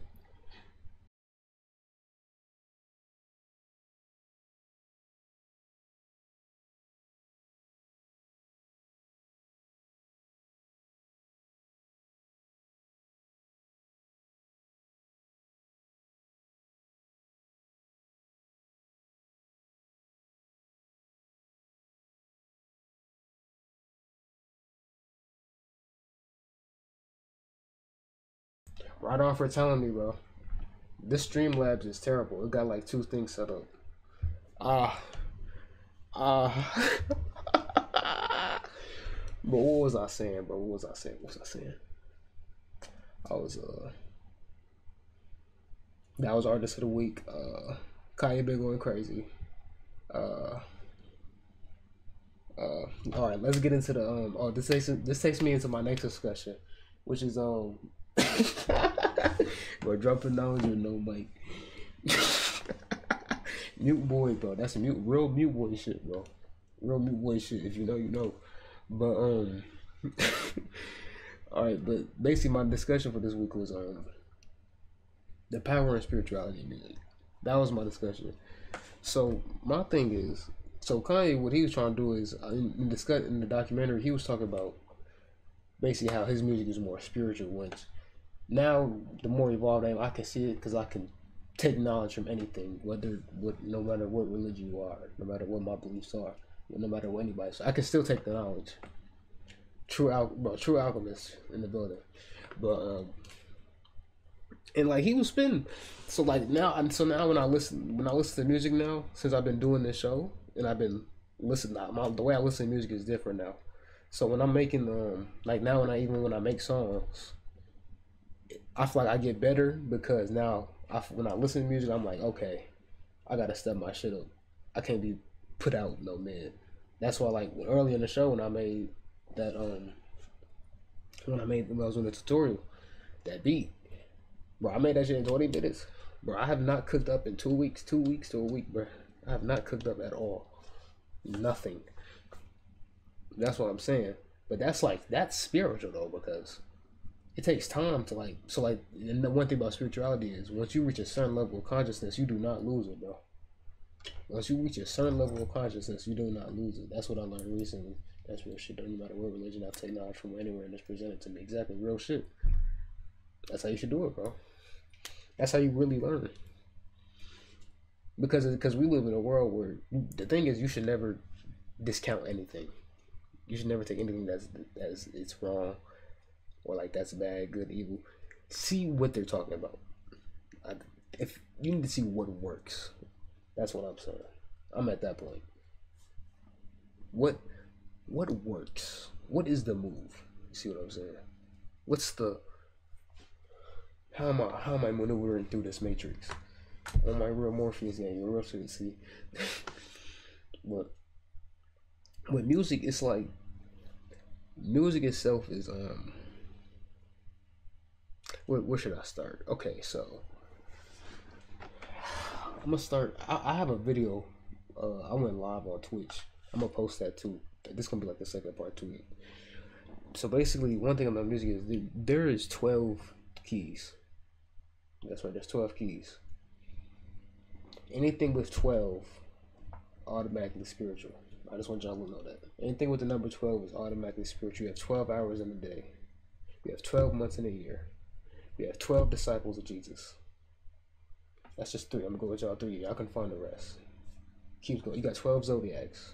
Right on for telling me, bro. This Streamlabs is terrible. It got like two things set up. Ah. Ah. But what was I saying, bro? What was I saying? What was I saying? I was, uh. That was Artist of the Week. Uh. Kanye been going crazy. Uh. Uh. Alright, let's get into the, um. Oh, this takes, this takes me into my next discussion, which is, um. Bro, dropping down your no mic. Mute boy, bro. That's some mute, real mute boy shit, bro. Real mute boy shit. If you know, you know. But um, all right. But basically, my discussion for this week was um, the power and spirituality of music. That was my discussion. So my thing is, so Kanye, what he was trying to do is in, in discuss in the documentary, he was talking about basically how his music is more spiritual, once now the more evolved I am, I can see it because I can take knowledge from anything, whether what, no matter what religion you are, no matter what my beliefs are, no matter what anybody. So I can still take the knowledge. True, al bro, true alchemist in the building. But um, and like he was spinning. So like now, and so now when I listen, when I listen to music now, since I've been doing this show and I've been listening, my, the way I listen to music is different now. So when I'm making um, like now when I even when I make songs, I feel like I get better because now I, when I listen to music, I'm like, okay, I gotta step my shit up. I can't be put out no man. That's why like early in the show when I made that um when I made when I was doing the tutorial, that beat, bro, I made that shit in twenty minutes, bro. I have not cooked up in two weeks, two weeks to a week, bro. I have not cooked up at all, nothing. That's what I'm saying. But that's like that's spiritual though, because it takes time to like so like. And the one thing about spirituality is once you reach a certain level of consciousness, you do not lose it, bro. Once you reach a certain level of consciousness, you do not lose it. That's what I learned recently. That's real shit. Don't matter what religion, I take knowledge from anywhere and it's presented to me. Exactly, real shit. That's how you should do it, bro. That's how you really learn. Because because we live in a world where the thing is, you should never discount anything. You should never take anything that's that's it's wrong or like that's bad, good, evil. See what they're talking about. I, if you need to see what works, that's what I'm saying. I'm at that point. What? What works? What is the move? You see what I'm saying? What's the how am I how am I maneuvering through this matrix? On my real Morpheus game, you're real shit, see. But with music, it's like music itself is um where, where should I start? Okay, so I'm gonna start I, I have a video, uh I went live on Twitch. I'm gonna post that too. This is gonna be like the second part to it. So basically, one thing about music is there is twelve keys. That's right, there's twelve keys. Anything with twelve, automatically spiritual. I just want y'all to know that. Anything with the number twelve is automatically spiritual. You have twelve hours in a day. You have twelve months in a year. You have twelve disciples of Jesus. That's just three. I'm gonna go with y'all three. Y'all can find the rest. Keep going. You got twelve zodiacs.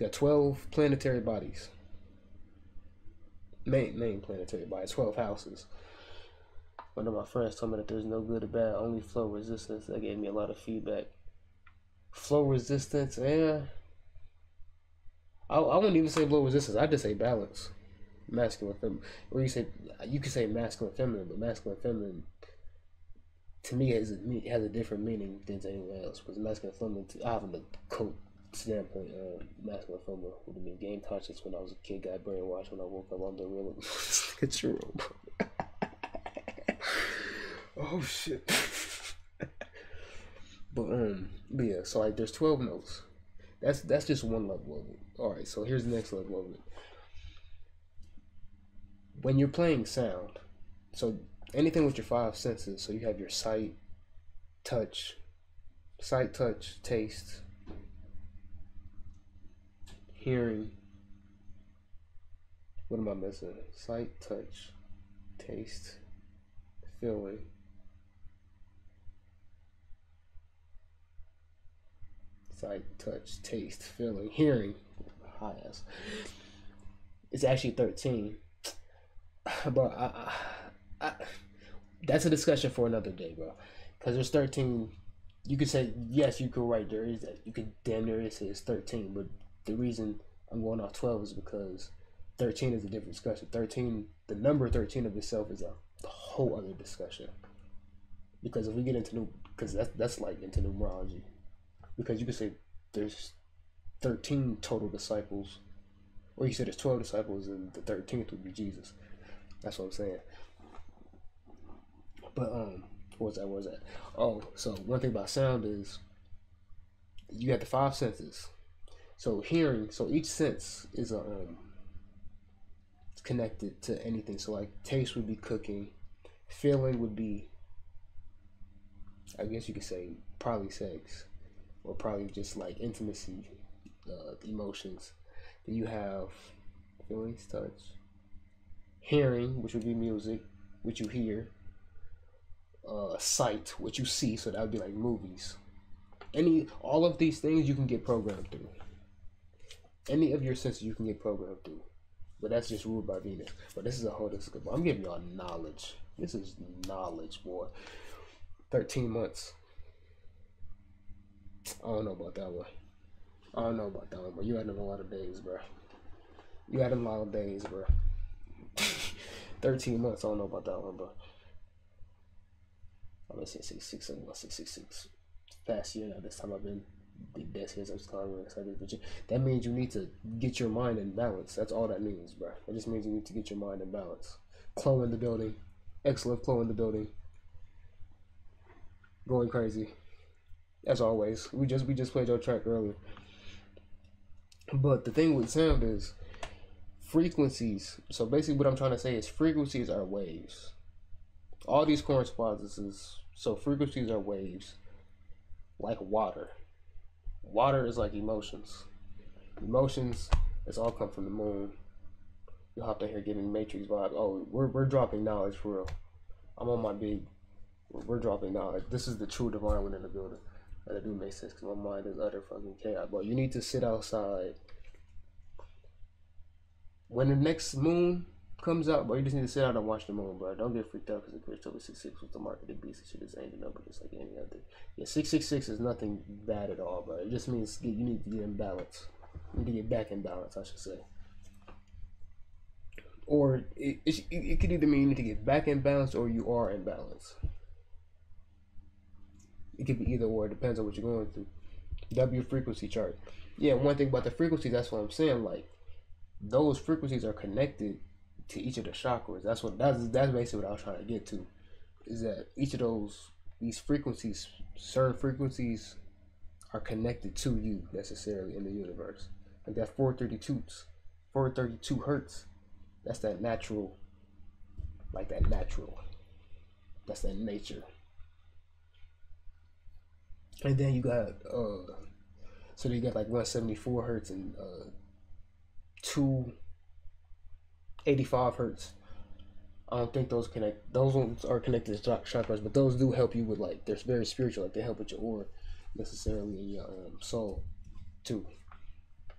You got twelve planetary bodies. Main, main planetary bodies. twelve houses. One of my friends told me that there's no good or bad, only flow resistance. That gave me a lot of feedback. Flow resistance, and I, I wouldn't even say flow resistance. I'd just say balance. Masculine, feminine. Or you say you could say masculine, feminine, but masculine, feminine to me has a, has a different meaning than to anyone else. Because masculine, feminine, I have a coat. Standpoint, uh, masculine female would have been game conscious when I was a kid, got brainwashed when I woke up. I'm the real control. Oh shit. But um, but yeah, so like there's twelve notes. That's that's just one level of it. All right, so here's the next level of it. When you're playing sound, so anything with your five senses, so you have your sight, touch, sight, touch, taste, hearing, what am I missing? Sight, touch, taste, feeling, sight, touch, taste, feeling, hearing, high ass. It's actually thirteen, but I, I, I, that's a discussion for another day, bro. Because there's thirteen. You could say yes, you could write there is that. You could damn near it says thirteen, but the reason I'm going off twelve is because thirteen is a different discussion. thirteen, the number thirteen of itself is a whole other discussion. Because if we get into new, because that's, that's like into numerology. Because you could say there's thirteen total disciples, or you said there's twelve disciples and the thirteenth would be Jesus. That's what I'm saying. But, um, what was that? What was that? Oh, so one thing about sound is you got the five senses. So hearing, so each sense is a, um, connected to anything. So like taste would be cooking, feeling would be, I guess you could say probably sex, or probably just like intimacy, uh, emotions. Then you have feelings, touch, hearing, which would be music, which you hear, uh, sight, what you see, so that would be like movies. Any, all of these things you can get programmed through. Any of your senses you can get programmed through. But that's just ruled by Venus. But this is a whole discussion. I'm giving y'all knowledge. This is knowledge, boy. thirteen months. I don't know about that one. I don't know about that one, but you had them a lot of days, bro. You had them a lot of days, bro. thirteen months. I don't know about that one, bro. I'm gonna say six, six, seven, six, six, six. Past year now. This time I've been the best years I've gone excited. But that means you need to get your mind in balance. That's all that means, bro. It just means you need to get your mind in balance. Chloe in the building. Excellent Chloe in the building. Going crazy. As always, we just we just played your track earlier. But the thing with sound is frequencies. So basically, what I'm trying to say is frequencies are waves. All these correspondences. So frequencies are waves, like water. Water is like emotions. Emotions, it's all come from the moon. You'll hop in here giving Matrix vibes. Oh, we're we're dropping knowledge for real. I'm on my big. We're, we're dropping knowledge. This is the true divine within the building. That do make sense because my mind is utter fucking chaos. But you need to sit outside. When the next moon comes out, bro, you just need to sit out and watch the moon, bro. Don't get freaked out because the October six six was the mark of the beast. Shit is ain't a number just like any other. Yeah, six six six is nothing bad at all, bro. It just means you need to get in balance. You need to get back in balance, I should say. Or it, it, it could either mean you need to get back in balance or you are in balance. It could be either or. It depends on what you're going through. W frequency chart. Yeah, one thing about the frequency, that's what I'm saying. Like, those frequencies are connected to each of the chakras. That's what that's that's basically what I was trying to get to. Is that each of those these frequencies, certain frequencies, are connected to you necessarily in the universe. Like that four thirty-two hertz. That's that natural. Like that natural. That's that nature. And then you got, uh, so you got like one seventy-four hertz and uh, two eighty-five hertz. I don't think those connect, those ones are connected to chakras, but those do help you with like, they're very spiritual, like they help with your aura necessarily in your um, soul too.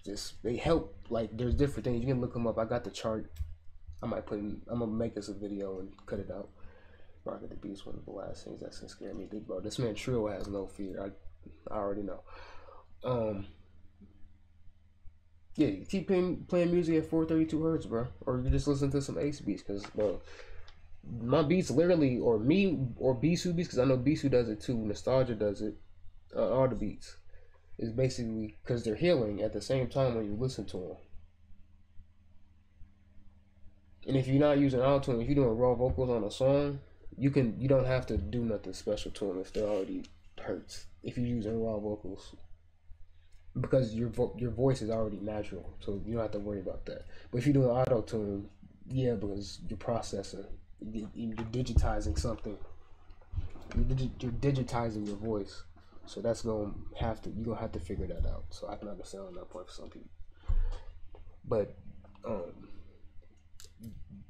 Just, they help, like there's different things, you can look them up. I got the chart, I might put in, I'm gonna make this a video and cut it out. Mark of the Beast, one of the last things that's gonna scare me, dude, bro. This man Trio has no fear. I, I already know. Um, yeah, you keep playing, playing music at four thirty-two hertz, bro, or you just listen to some Ace beats, cause bro, my beats literally, or me, or Bisu beats, cause I know Bisu does it too. Nostalgia does it. Uh, all the beats is basically cause they're healing at the same time when you listen to them. And if you're not using auto-tune, if you're doing raw vocals on a song, you can you don't have to do nothing special to them if they already hurts. If you're using raw vocals, because your vo your voice is already natural, so you don't have to worry about that. But if you're doing auto tune, yeah, because you're processing, you're digitizing something, you're, digi you're digitizing your voice, so that's gonna have to you gonna have to figure that out. So I can understand on that point for some people, but um.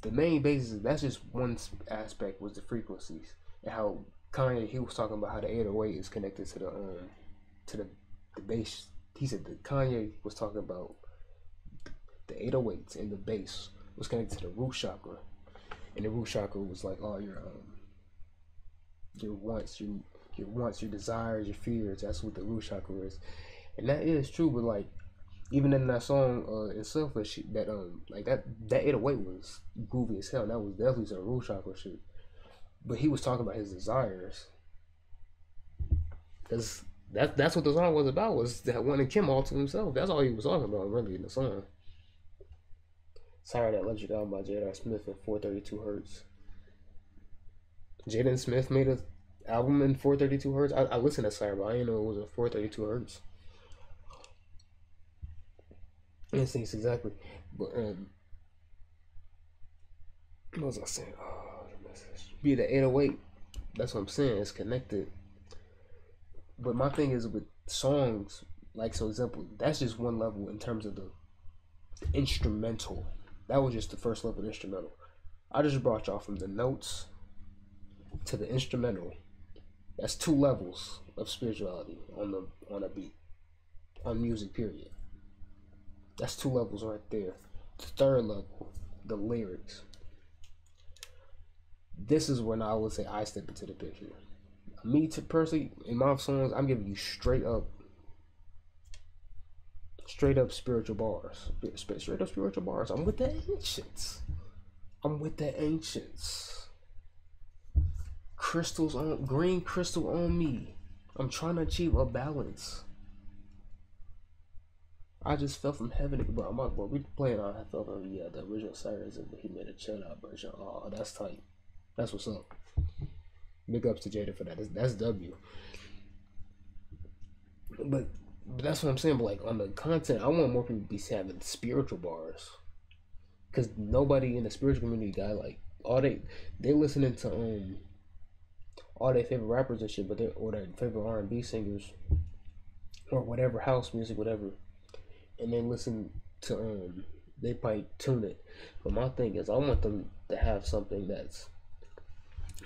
The main basis, that's just one aspect, was the frequencies and how Kanye, he was talking about how the eight oh eight is connected to the um to the, the bass. He said that Kanye was talking about the eight oh eights and the bass was connected to the root chakra, and the root chakra was like all your um your wants, your your wants, your desires, your fears. That's what the root chakra is, and that is true. But like, even in that song uh, itself, that um, like that that eight oh eight was groovy as hell. That was definitely some root chakra shit. But he was talking about his desires, cause that that's what the song was about. Was that wanting Kim all to himself? That's all he was talking about really in the song. Sorry, that Electric Album by Jaden Smith at four thirty-two hertz. Jaden Smith made an album in four thirty-two hertz. I, I listened to Sorry, but I didn't know it was in four thirty-two hertz. Instincts, exactly. But um, what was I saying? Oh, the message. Be the eight oh eight. That's what I'm saying. It's connected. But my thing is with songs, like so example, that's just one level in terms of the instrumental. That was just the first level of the instrumental. I just brought y'all from the notes to the instrumental. That's two levels of spirituality on the on a beat, on music period. That's two levels right there. The third level, the lyrics. This is when I would say I step into the picture. Me to personally, in my songs, I'm giving you straight up, straight up spiritual bars, straight up spiritual bars. I'm with the ancients. I'm with the ancients. Crystals on, green crystal on me. I'm trying to achieve a balance. I just fell from heaven, bro. My boy, we playing on. I fell from yeah, the original Cyrus, and he made a chill out version. Oh, that's tight. That's what's up. Big ups to Jada for that. That's, that's W. But, but that's what I'm saying. But like on the content, I want more people to be having spiritual bars, because nobody in the spiritual community got like all they they listening to um all their favorite rappers and shit, but they or their favorite R and B singers or whatever house music, whatever. And then listen to um, they probably tune it. But my thing is, I want them to have something that's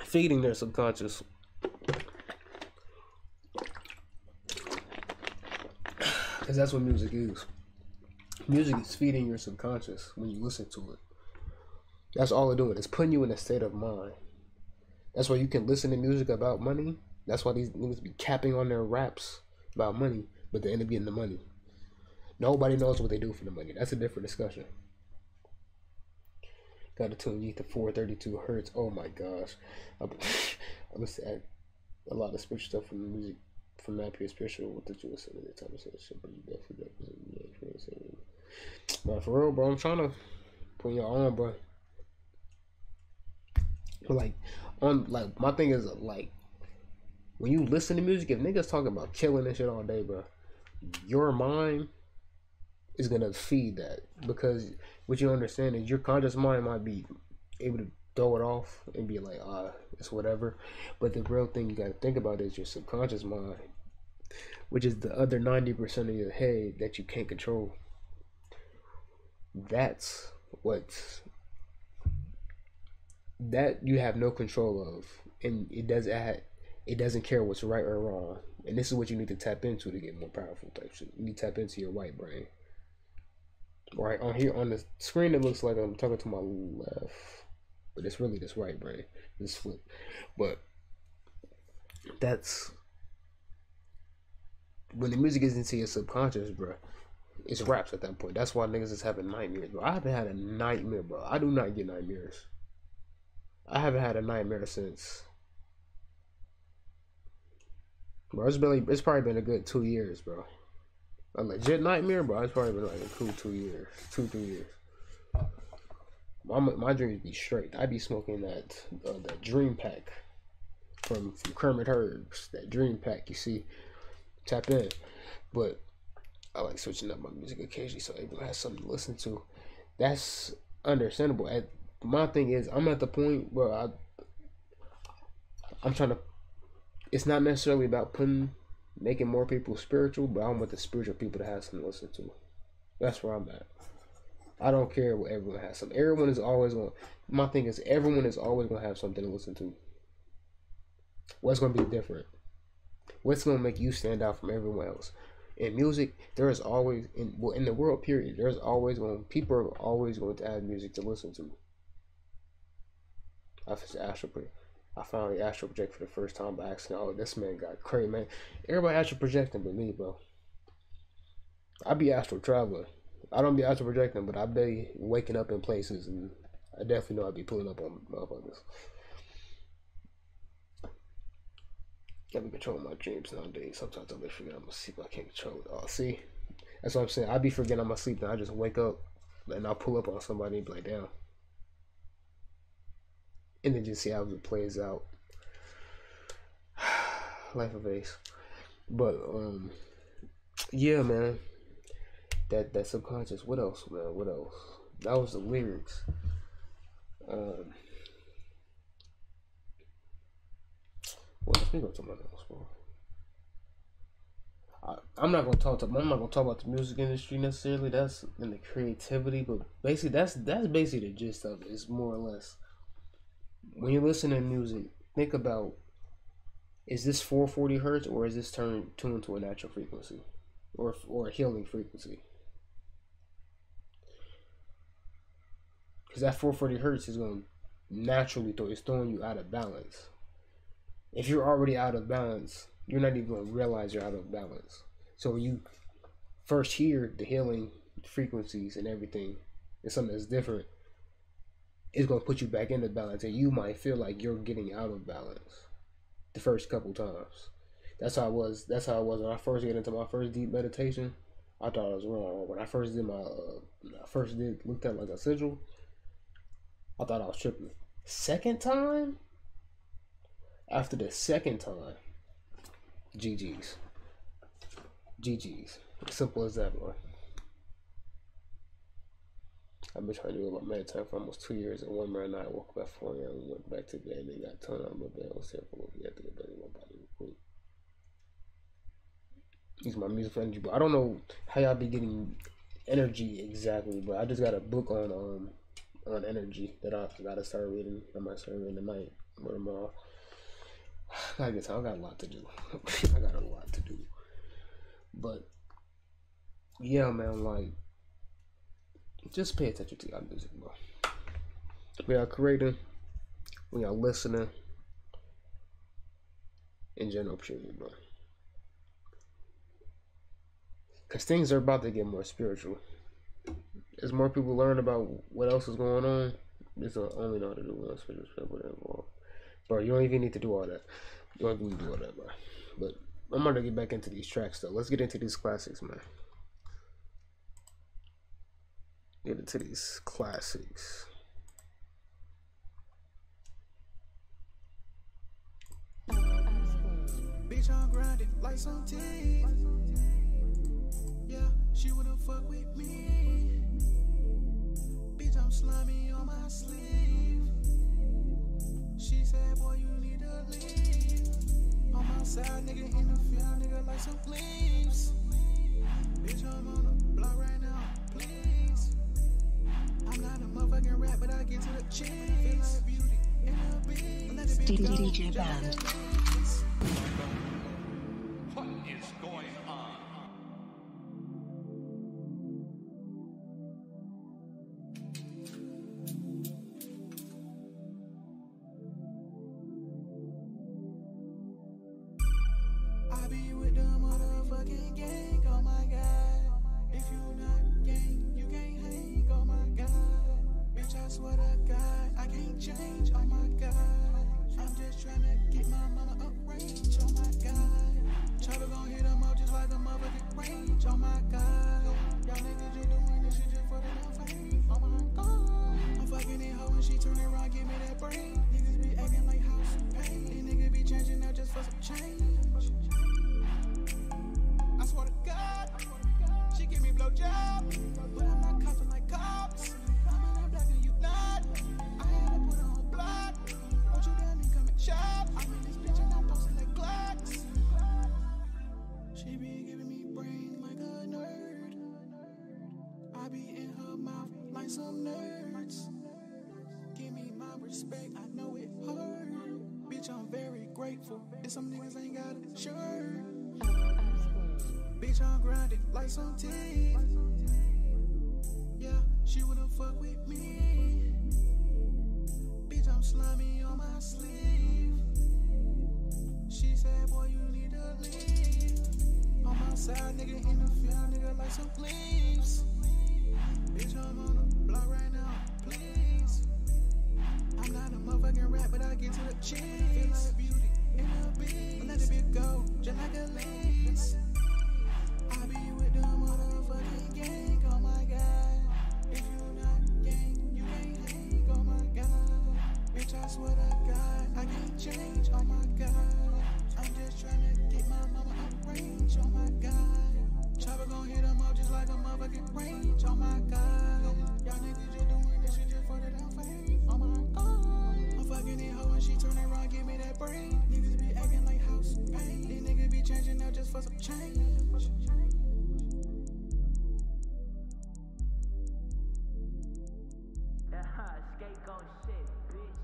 feeding their subconscious. Because that's what music is. Music is feeding your subconscious when you listen to it. That's all it doing. It's putting you in a state of mind. That's why you can listen to music about money. That's why these niggas be capping on their raps about money, but they end up getting the money. Nobody knows what they do for the money. That's a different discussion. Got to tune you to four thirty-two hertz. Oh my gosh. I, I listen at a lot of spiritual stuff from the music, from that pure spiritual. What did you listen to? The type of shit, but you definitely represent. Nah, for real, bro. I'm trying to put y'all on, bro. Like, on, like, my thing is, like, when you listen to music, if niggas talking about killing and shit all day, bro, your mind is gonna feed that, because what you understand is your conscious mind might be able to throw it off and be like, ah, it's whatever. But the real thing you gotta think about is your subconscious mind, which is the other ninety percent of your head that you can't control. That's what that you have no control of, and it does add, it doesn't care what's right or wrong. And this is what you need to tap into to get more powerful type shit. You need to tap into your white brain. Right on here on the screen, it looks like I'm talking to my left, but it's really this right brain, this flip. But that's when the music is into your subconscious, bro. It's raps at that point. That's why niggas is having nightmares, bro. I haven't had a nightmare, bro. I do not get nightmares. I haven't had a nightmare since, bro. It's been, it's probably been a good two years, bro. A legit nightmare, bro. It's probably been like a cool two years, two three years. My my dreams be straight. I be smoking that uh, that dream pack from from Kermit Herbs. That dream pack, you see, tap in. But I like switching up my music occasionally, so everyone has something to listen to. That's understandable. At, my thing is, I'm at the point where I I'm trying to. It's not necessarily about putting. Making more people spiritual, but I want the spiritual people to have something to listen to. That's where I'm at. I don't care what everyone has. Some everyone is always going. My thing is, everyone is always going to have something to listen to. What's going to be different? What's going to make you stand out from everyone else? In music, there is always in well in the world period. There's always going. People are always going to have music to listen to. I just astral project. I found the astral project for the first time by accident. Oh, this man got crazy, man. Everybody astral projecting but me, bro. I be astral traveling. I don't be astral projecting, but I be waking up in places, and I definitely know I be pulling up on motherfuckers. I be controlling my dreams nowadays. Sometimes I be forgetting I'm asleep. I can't control it. Oh, see? That's what I'm saying. I be forgetting I'm asleep, and I just wake up, and I pull up on somebody and be like, damn. And then just see how it plays out. Life of Ace. But um yeah, man. That that subconscious. What else, man? What else? That was the lyrics. Um Well, let's go to my else, bro. I, I'm not gonna talk to I'm not gonna talk about the music industry necessarily. That's in the creativity, but basically that's that's basically the gist of it. It's more or less when you listen to music, think about, is this four forty hertz or is this turned tuned to a natural frequency or or a healing frequency? Because that four forty hertz is going to naturally throw, it's throwing you out of balance. If you're already out of balance, you're not even going to realize you're out of balance. So when you first hear the healing frequencies and everything, it's something that's different. It's going to put you back into balance, and you might feel like you're getting out of balance the first couple times. That's how I was. That's how I was when I first got into my first deep meditation. I thought I was wrong. When I first did my, uh, when I first did looked at like a sigil, I thought I was tripping. Second time, after the second time, G G's, G G's, simple as that, bro. I've been trying to do about meditating for almost two years, and one more night I woke up at four A M and went back to bed and then got turned on my bed. I was here for a little bit. I had to get back in my body real quick. Use my music for energy, but I don't know how y'all be getting energy exactly, but I just got a book on um on energy that I gotta start reading. I might start reading tonight or tomorrow. I guess I got a lot to do. I got a lot to do. But yeah, man, like, just pay attention to your music, bro. We are creating, we are listening, in general, period, bro. Because things are about to get more spiritual. As more people learn about what else is going on, it's only know how to do what else is involved. Bro, you don't even need to do all that. You don't need to do all that, bro. But I'm going to get back into these tracks, though. Let's get into these classics, man. Get into these classics. Bitch, I'm grinding like some tea. Yeah, she wouldn't fuck with me. Bitch, I'm slimy on my sleeve. She said, boy, you need to leave. On my side, nigga, in the field, nigga, like some leaves. Bitch, I'm on the block right now, please. I'm not a motherfucking rap, but I get to the cheese. Like beauty in the beast. D J Band. What is going on? I be with the motherfucking gang, oh my god. If you not gang, you can't hang, oh my god. Bitch, I swear to God, I can't change, oh my god. I'm just trying to keep my mama upranged, oh my god. Chopper gon' hit them up just like a motherfucking range, oh my god. Y'all niggas, you doing this shit just for the fame, oh my god. I'm fucking in hoe and she turn around, give me that brain. Niggas be acting like house pain. These niggas be changing out just for some change. I swear to God, she give me blowjob, but I'm not copping like cops. I'm in a black and you not. I had to put on block. Don't you let me come and shop. I'm in this bitch and I'm posting like clocks. She be giving me brain like a nerd. I be in her mouth like some nerds. Give me my respect, I know it hurt. Bitch, I'm very grateful. And some niggas ain't got a shirt. Bitch, I'm grinding like some tea. Yeah, she wouldn't fuck with me. Bitch, I'm slimy on my sleeve. She said, boy, you need to leave. On my side, nigga, in the field, nigga, like some leaves. Bitch, I'm on the block right now, please. I'm not a motherfucking rap, but I get to the cheese. Feel like beauty in the beast. I let the bitch go, just like a lace. I be with the motherfucking gang, oh my god. If you not gang, you ain't hang, oh my god. Bitch, I swear to God, I can't change, oh my god. I'm just trying to get my mama range, oh my god. Chopper gon' hit them up just like a motherfucking range, oh my god. Y'all niggas just doing this shit just for the damn fame, oh my god. I'm fucking in hoe and she turn around, give me that brain. Niggas be acting like house pain. These niggas be changing out just for some change. Skate on shit, bitch.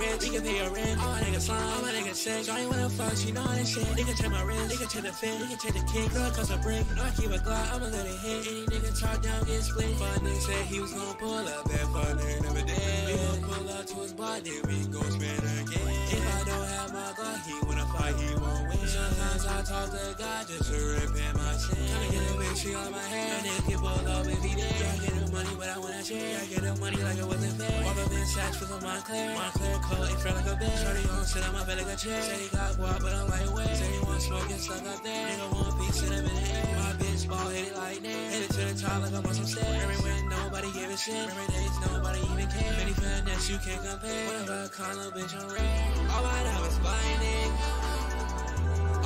rich, we can pay her rent. All my niggas slime, all my niggas sick. Shawty wanna fuck, she know that shit. Nigga take my wrist, nigga take the fit, nigga take the kick. Girl, cause a brick, no, I keep a Glock, I'ma let it hit. Any nigga talk down, get split. Fun nigga said he was gon' pull up, that fun nigga never did. We gon' pull up to his bar, then we gon' spin again. If I don't have my Glock, he wanna fight, he won't win. Sometimes I talk to God just to rip in my shit. Tryna get a big shit on my head, nigga get pulled up if he did. Tryna get the money, but I wanna share. I get the money like it wasn't fair. All of this sacks with a Montclair. Montclair coat, it felt like a bed. Shorty on sit on my bed like a chair. Said he got guap, but I'm lightweight. Said he want smoke, get stuck up there. Nigga want peace, sit him in the air. My bitch ball hit it like that. Hit it to the top like I'm on some stairs. Everywhere, nobody gave a shit. Every days, nobody even cared. Many finesse, you can't compare. Whatever, call a bitch, I'm rare. All right, I was blinding.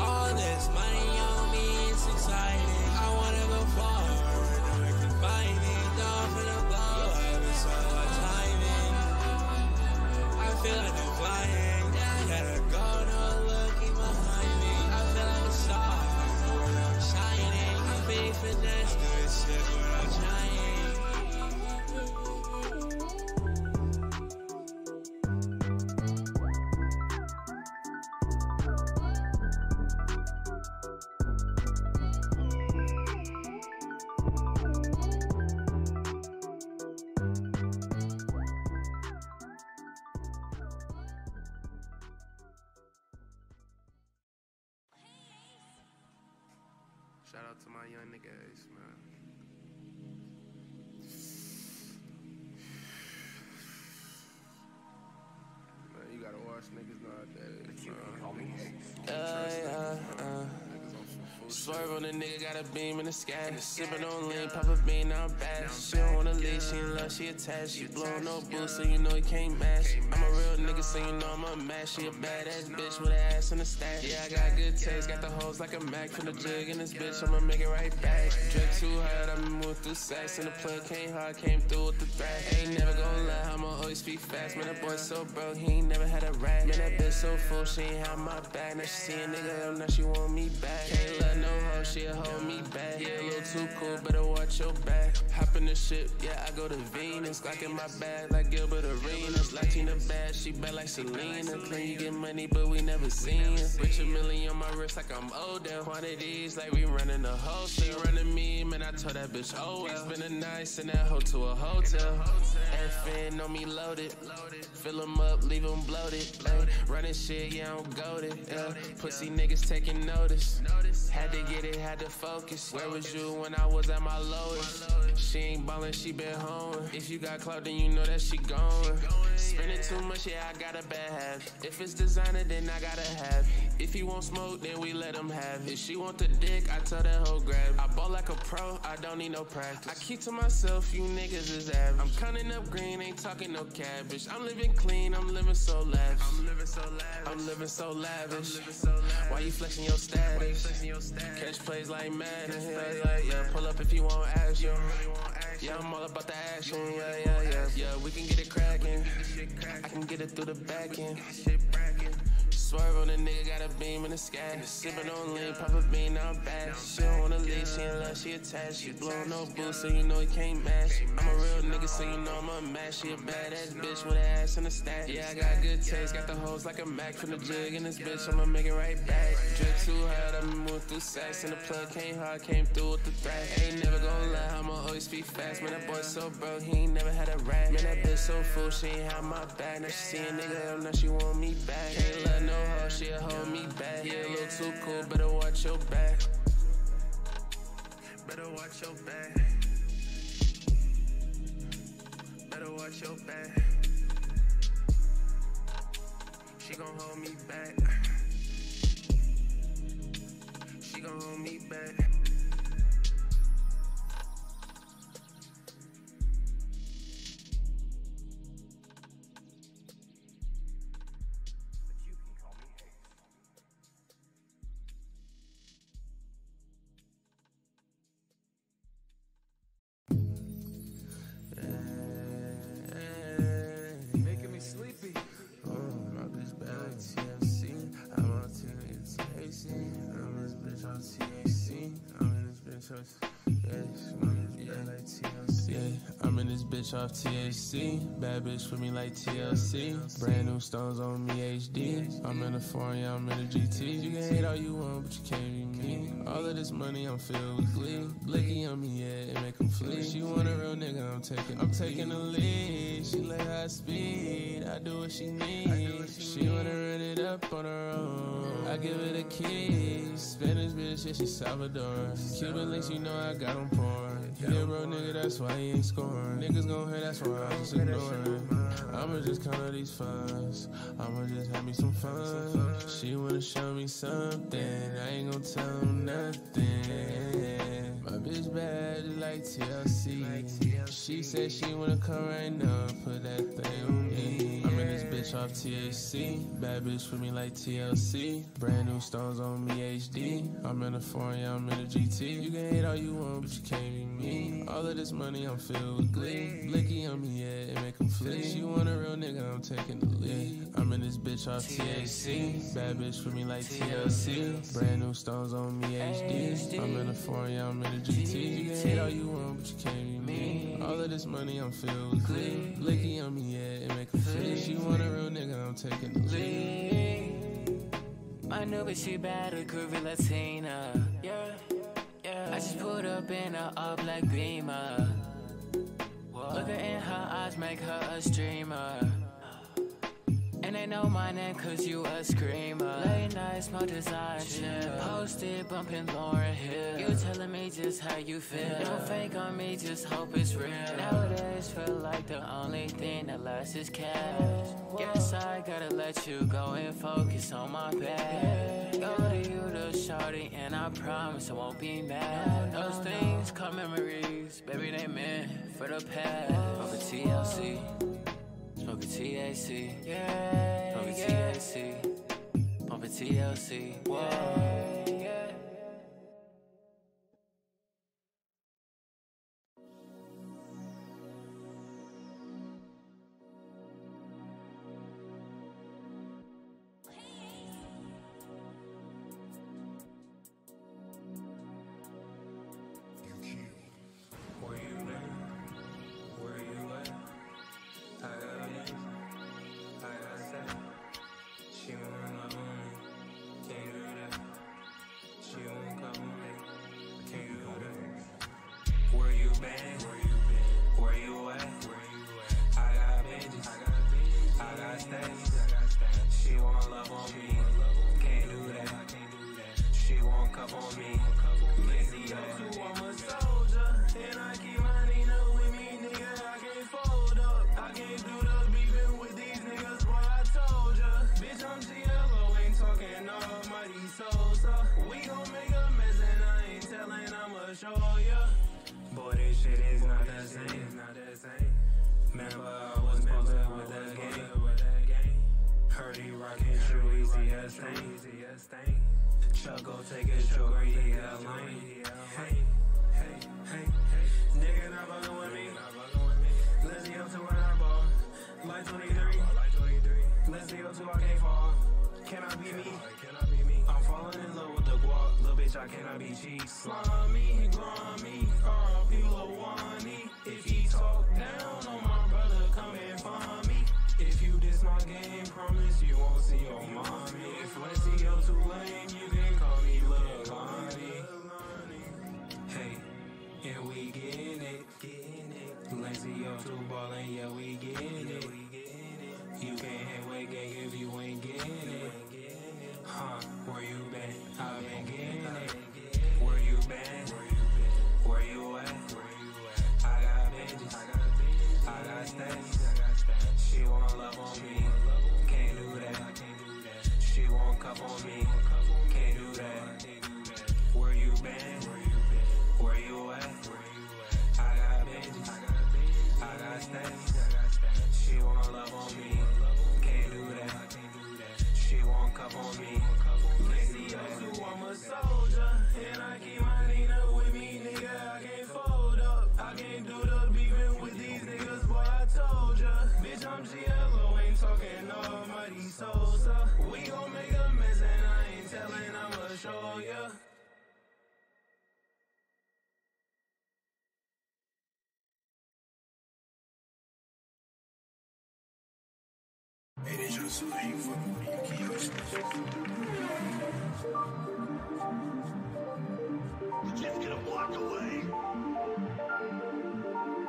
All this money on me, it's exciting. I wanna go far, I can find it. Down for the blow, I was so timing. I feel like I'm flying. Gotta go, no looking behind me. I feel like a star, when I'm shining. I'm being finessed, good shit when I'm trying. Shout out to my young nigga Ace, man. Man, you gotta watch niggas nowadays. Uh, uh, uh, uh. Swerve on a nigga, got a beam in the sky. Sippin' on lean, pop a bean, now I'm bad. She don't wanna leave, she in love, she attached. She blowin' no boo, so you know he can't match. I'm a real nigga, so you know I'm a match. She a badass bitch with her ass in the stack. Yeah, I got good taste, got the hoes like a Mac. From the jug in this bitch, I'ma make it right back. Drip too hard, I'ma move through sacks. And the plug came hard, came through with the thrash. Ain't never gon' lie, I'ma always speak fast. Man, that boy so broke, he ain't never had a rat. Man, that bitch so full, she ain't have my back. Now she see a nigga, now she want me back. Can't let no hoe, she'll hold me back. Yeah, a little too cool, better watch your back. Hop in the ship, yeah, I go to Venus. Glock in my bag like Gilbert Arenas. Latina bad, she bad like Selena. Clean, you get money, but we never seen her. Rich a million on my wrist like I'm older. Quantities like we running a whole. She running me, man, I told that bitch, oh well. Spend a night, send that hoe to a hotel. F N on me loaded. Fill them up, leave them bloated. Running shit, yeah, I'm goated. Yeah. Pussy niggas taking notice. Had to get it, had to focus. Where was you when I was at my lowest? She ain't ballin', she been home. If you got clout, then you know that she gone. Spending too much, yeah, I got a bad habit. If it's designer, then I gotta have it. If you want smoke, then we let them have it. If she want the dick, I tell that hoe grab it. I ball like a pro, I don't need no practice. I keep to myself, you niggas is average. I'm counting up green, ain't talking no cabbage. I'm living clean, I'm living so lavish. I'm living so lavish. I'm living so lavish. Why you flexing your status? Catch plays like madness. Like, yeah, pull up if you want action. Yeah, I'm all about the action. Yeah, yeah, yeah. Yeah, we can get it cracking. I can get it through the back end. Swerve on a nigga, got a beam in the sky. Sippin' on lean, pop a bean, now I'm back. She don't wanna leave, she in love, she attached. She blowin' no boo, so you know he can't match. I'm a real nigga, so you know I'm a match. She a badass bitch with her ass in the stack. Yeah, I got good taste, got the hoes like a Mac. From the jug in this bitch, I'ma make it right back. Drip too hard, I'ma move through sacks. And the plug came hard, came through with the thrash. Ain't never gon' lie, I'ma always be fast. Man, that boy so broke, he ain't never had a rat. Man, that bitch so full, she ain't have my back. Now she see a nigga, now she want me back. Can't let no hoe, she'll hold me back. Yeah, a little too cool, better watch your back. Better watch your back. Better watch your back. She gon' hold me back. She gon' hold me back. I'm this bitch on T H C. bitch off T H C. Bad bitch for me like T L C. Brand new stones on me H D. I'm in a foreign, yeah, I'm in a G T. You can hate all you want, but you can't beat me. All of this money, I'm filled with glee. Blicky on me, yeah, it make them flee. She want a real nigga, I'm taking I'm taking the lead. She like high speed, I do what she needs. She wanna run it up on her own, I give it a key. Spanish bitch, yeah, she Salvador. Cuban links, you know I got them porn. Yeah, bro, nigga, that's why he ain't scoring. Niggas gon' hate, that's why I'm just ignoring. I'ma just count all these funds, I'ma just have me some fun. She wanna show me something, I ain't gon' tell him nothing. My bitch bad like T L C. She said she wanna come right now, put that thing on me. I'm in this bitch off T H C. Bad bitch for me like T L C. Brand new stones on me H D. I'm in a foreign, yeah, I'm in a G T. You can hate all you want, but you can't beat me. All of this money, I'm filled with glee. Blicky on me, yeah, it make them flee. She want a real nigga, I'm taking the lead. I'm in this bitch off T H C. Bad bitch for me like T L C. Brand new stones on me H D. I'm in a foreign, yeah, I'm in a G T. You can hate all you want, but you can't beat me. All of this money, I'm filled with glee. Blicky on me, yeah, it make them flee. She want a real nigga, I'm taking the lead. My new bitch, she bad, a groovy Latina. Yeah, yeah. I just pulled up in a all black Beamer. Look her in her eyes, make her a streamer. And they know my name cause you a screamer. Late night, smoke desire shit. Posted, bumping Lauren Hill. You telling me just how you feel. Don't fake on me, just hope it's real. Nowadays feel like the only thing that lasts is cash. Guess I gotta let you go and focus on my bag. Go to you to shorty and I promise I won't be mad. Those things call memories, baby they meant for the past. Smoke a T L C, smoke a T A C, yeah, smoke a T A C, pump a T L C, whoa, yeah.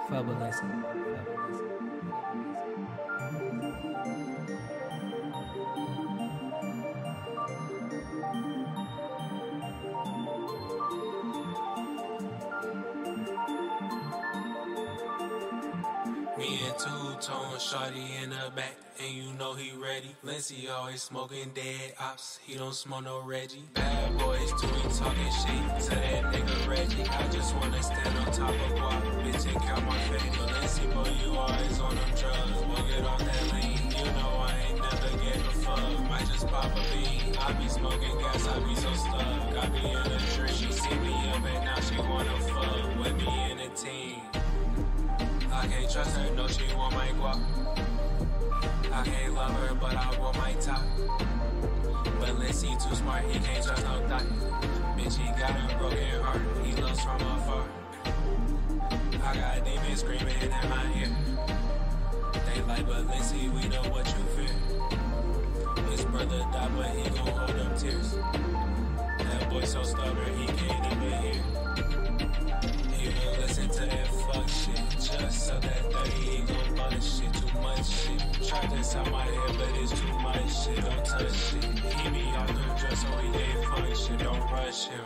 Fabulous. Me and two-tone shawty in the back, and you know he ready. Lindsay always smoking dead ops, he don't smoke no Reggie. Bad boys do we talking shit to that nigga Reggie. I just wanna stand on top of block, bitch, and count my favor. Lindsay boy, you always on them drugs, we'll get on that lean. You know I ain't never gave a fuck, might just pop a bean. I be smoking gas, I be so stuck, got me in the tree. She see me up and now she wanna fuck with me in the team. I can't trust her, no, she want my guap. I can't love her, but I want my top. But let's see, too smart, he can't trust no thought. Bitch, he got a broken heart, he loves from afar. I got demons screaming in my ear. They like, but let's see, we know what you fear. His brother died, but he gon' hold up tears. That boy so stubborn, he can't even hear. He will listen to that fuck shit. Just so that thirty, he gon' bun shit, too much shit. Try to sell my head, but it's too much shit, don't touch shit. He be out the dress, so he ain't fuck shit, don't rush him.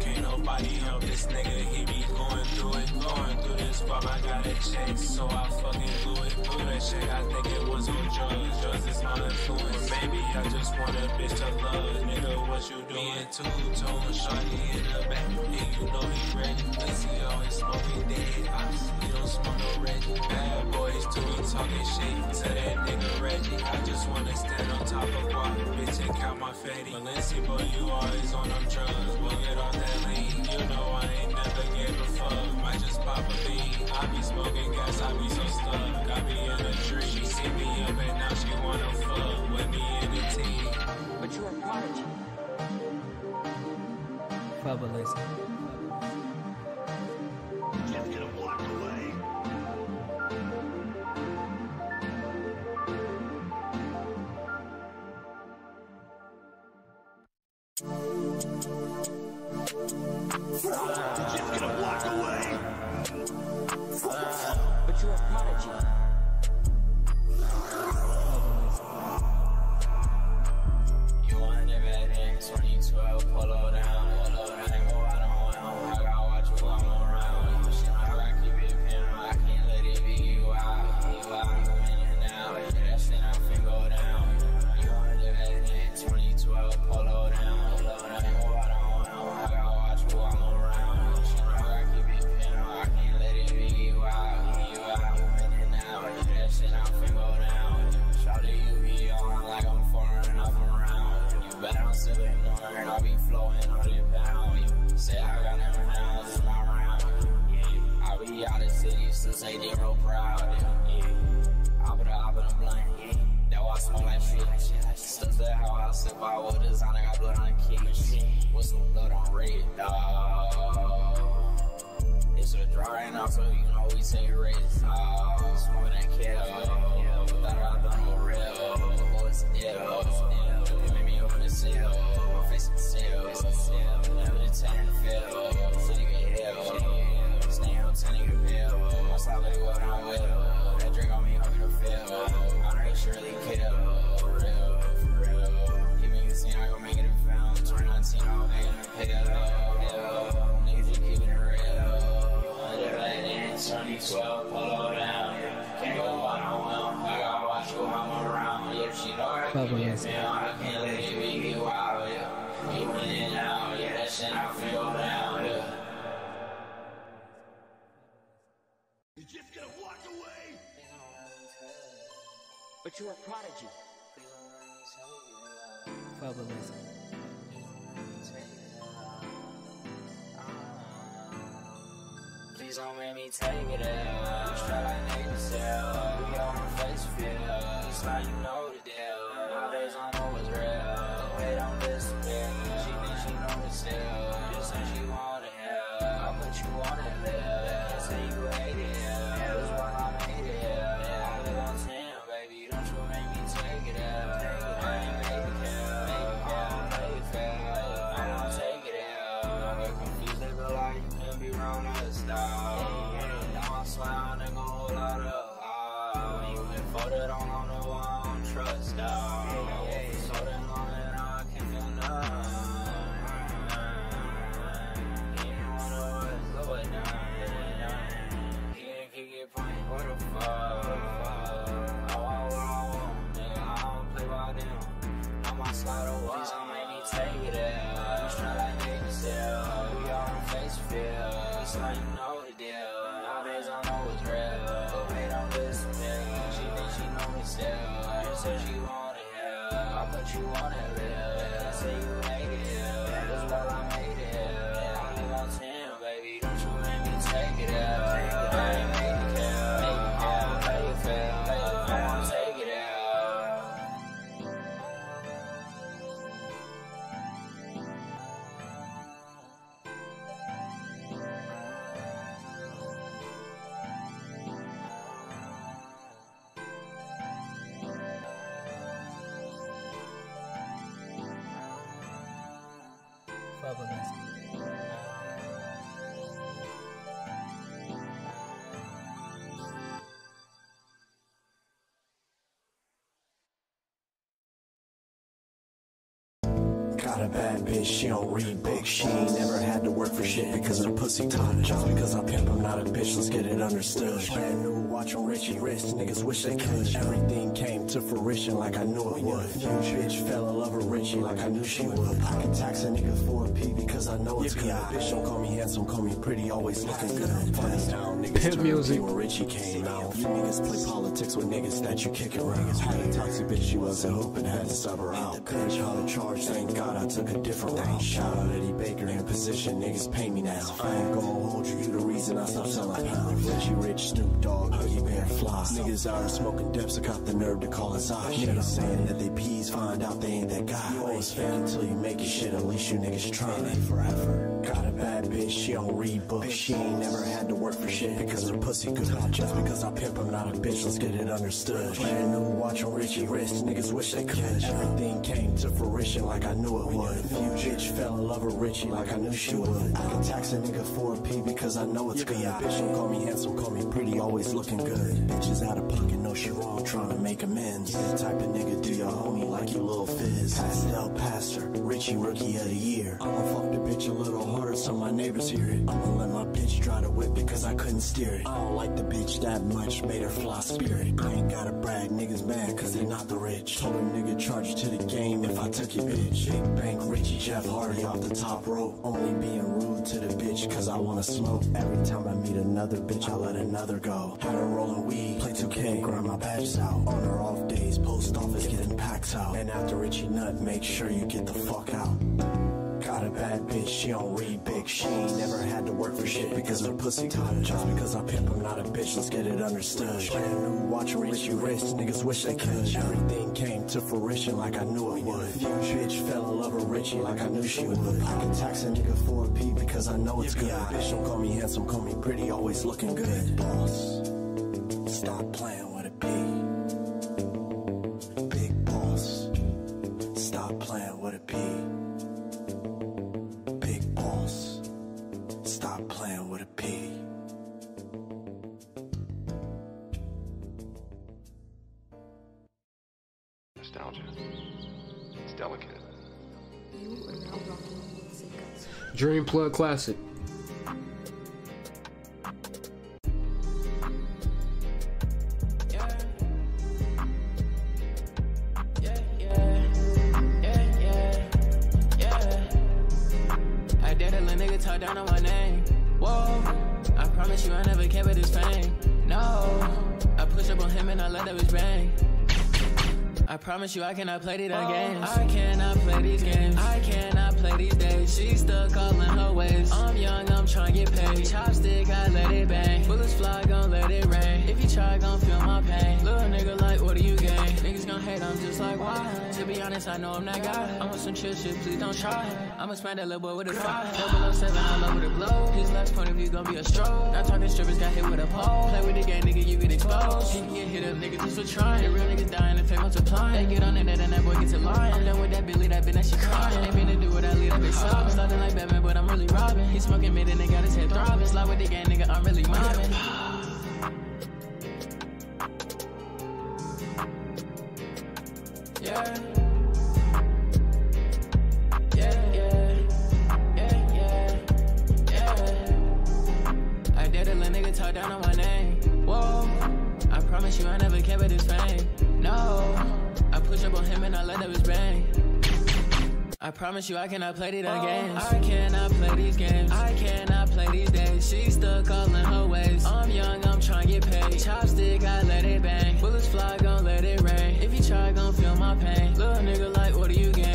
Can't nobody help this nigga, he be going through it. Going through this bomb, I got a check, so I fucking blew it. Blew that shit, I think it was on drugs, drugs is my influence. Maybe I just want a bitch to love, nigga, what you doing? Me and two-tone shawty in the back, and you know he ready. Let's see, always smoking dead ops, he don't smoke no Reggie. Bad boys do be talking shit to that nigga Reggie. I just wanna stand on top of water, bitch, and count my fatty. Balenci, boy, you always on them drugs, we'll get off that lean. You know I ain't never gave a fuck, might just pop a bean. I be smoking gas, I be so stuck, got me in a tree. She see me up and now she wanna fuck with me and the team. But you're a prodigy. Fabulous. Baby, don't you make me take Got a bad bitch, she don't read big. She ain't never had to work for shit because her pussy tonnage. Just because I pimp, I'm not a bitch, let's get it understood. Brand new watch on Richie wrist, niggas wish they could. Everything came to fruition like I knew it would. You bitch fell in love with Richie like I knew she would. I can tax a nigga for a P because I know it's good. Bitch don't call me handsome, call me pretty, always looking good. Plans down, niggas turn to where Richie came out. You niggas play politics with niggas that you kick around. Had a toxic bitch, she wasn't hooping, had to sub her out. Bitch, how to charge, thank God I took a different route. Shout out Eddie Baker in position, niggas pay me now. I ain't gon' hold you, you the reason I stopped selling pounds. Richie Rich, Snoop Dogg, Huggy Bear, Fly. Niggas out of smoking depths, I got the nerve to call us out. Niggas saying that they peas, find out they ain't that guy. You always fake until you make it shit, at least you niggas trying it forever. Got a bad bitch, she don't read books. She ain't never had to work for shit because her pussy good. Just because I pimp, I'm not a bitch, let's get it understood. Brand new watch on Richie wrist, niggas wish they could. Everything came to fruition like I knew it would. You bitch fell in love with Richie like I knew she would. I can tax a nigga for a P because I know it's good. Bitch don't call me handsome, call me pretty, always looking good. Bitches out of pocket, know she wrong, trying to make amends. You the type of nigga do your homie like you little fizz. Pastel Pastor, Richie Rookie of the Year. I'ma fuck the bitch a little harder so my neighbors hear it. I'ma let my bitch try to whip because I couldn't steer it. I don't like the bitch that much, made her fly spirit. I ain't gotta brag, niggas mad cause they not the rich. Told a nigga charge to the game if I took your bitch. Big Bank, Richie, Jeff Hardy off the top rope. Only being rude to the bitch cause I wanna smoke. Every time I meet another bitch, I let another go. Had her rolling weed, play two K, grind my badges out. On her off days, post office getting packs out. And after Richie nut, make sure you get the fuck out. Got a bad bitch, she don't read big. She ain't never had to work for shit because her pussy tired. Just because I pimp, I'm not a bitch, let's get it understood. Brand new watch, Richie wrist, niggas wish they could. Everything came to fruition like I knew it would. You bitch fell in love with Richie like I knew she would. I can tax a nigga for a P because I know it's good. Bitch don't call me handsome, call me pretty, always looking good. Boss, stop playing with a P. Big boss, stop playing with a P. Dream Plug Classic. I promise you I cannot play these games. I cannot play these games. I cannot play these days. She's stuck all in her ways. I'm young, I'm trying to get paid. Chopstick, I let it bang. Bullets fly, gon' let it rain. If you try, gon' feel my pain. Little nigga like, what do you gain? Niggas gon' hate, I'm just like, why? To be honest, I know I'm not God. I'm on some chill shit, please don't try. I'ma spend that little boy with a five. double oh seven all over the globe. His last point of view gon' be a stroke. Not talking strippers, got hit with a pole. Play with the game, nigga, you get exposed. You can get hit up, nigga, just for trying. The real niggas dying, the fame multiplying. Get on it, and that boy gets a line. I'm done with that Billy, that bitch, that she crying. Ain't been to do what I lead, that bitch sobbing. I'm starting like Batman, but I'm really robbing. He smoking me, then they got his head throbbing. Slide with the gang, nigga, I'm really mobbing. I promise you I cannot play these oh, games. I cannot play these games. I cannot play these days. She's stuck all in her ways. I'm young, I'm trying to get paid. Chopstick, I let it bang. Bullets fly, gon' let it rain. If you try, gon' feel my pain. Little nigga like, what do you gain?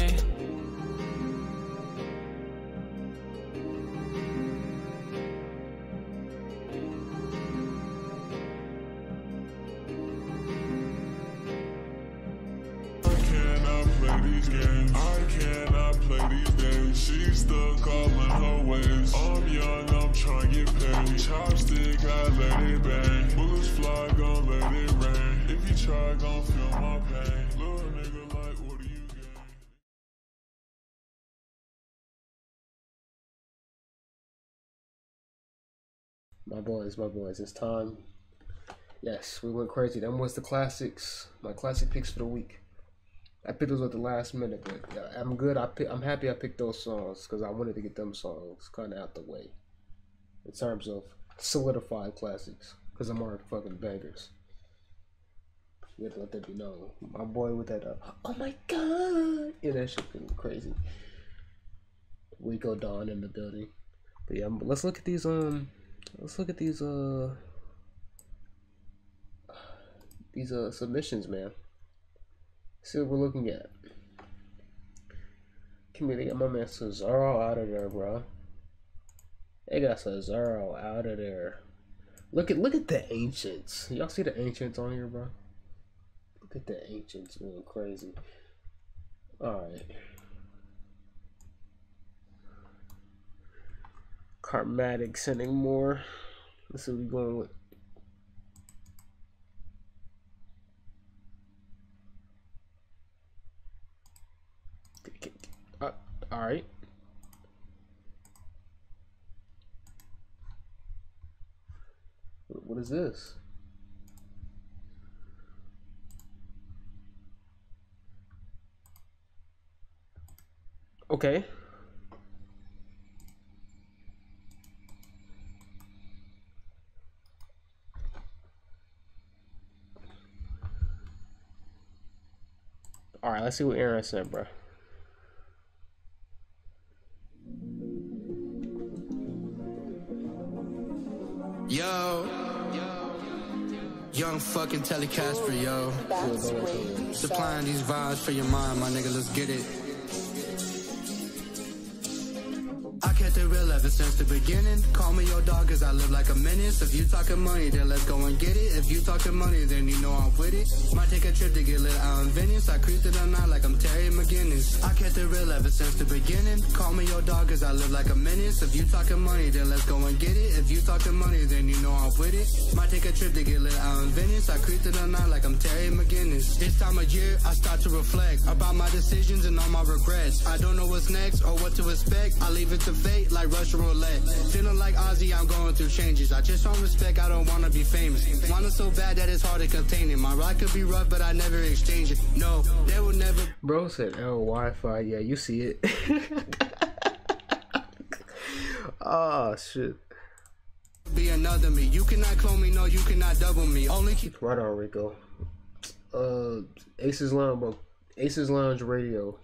My boys, my boys, it's time. Yes, we went crazy. Them was the classics, my classic picks for the week. I picked those at the last minute, but I'm good. I pick, I'm happy I picked those songs because I wanted to get them songs kind of out the way in terms of solidified classics because I'm already fucking bangers. We had to let that be known. My boy with that, uh, oh my god, yeah, that shit been crazy. We go Don in the building, but yeah, let's look at these um. Let's look at these uh these uh submissions, man. See what we're looking at. Community got my man Cesaro out of there, bro. They got Cesaro out of there. Look at look at the Ancients. Y'all see the Ancients on here, bro? Look at the Ancients going crazy. Alright. Carmatic sending more. Let's see what we're going with. Uh, all right. What is this? Okay. All right, let's see what Aaron said, bro. Yo, young fucking Telecaster, yo. Supplying these vibes for your mind, my nigga. Let's get it. I kept it real ever since the beginning. Call me your dog, cause I live like a menace. If you talking money, then let's go and get it. If you talking money, then you know I'm with it. Might take a trip to get lit out in Venice. I creep to them out like I'm Terry McGinnis. I kept it real ever since the beginning. Call me your dog, cause I live like a menace. If you talking money, then let's go and get it. If you talking money, then you know I'm with it. Might take a trip to get lit out in Venice. I creep to them out like I'm Terry McGinnis. This time of year, I start to reflect about my decisions and all my regrets. I don't know what's next or what to expect. I leave it to fate like Russian roulette. Feeling like Ozzy, I'm going through changes. I just want respect, I don't want to be famous. Want it so bad that it's hard to contain it. My rock could be rough, but I never exchange it. No, they will never. Bro said L Wi-Fi. Yeah, you see it. Oh shit. Be another me. You cannot clone me. No, you cannot double me. Only keep right on, Rico. Uh, Ace's Lounge, Ace's Lounge Radio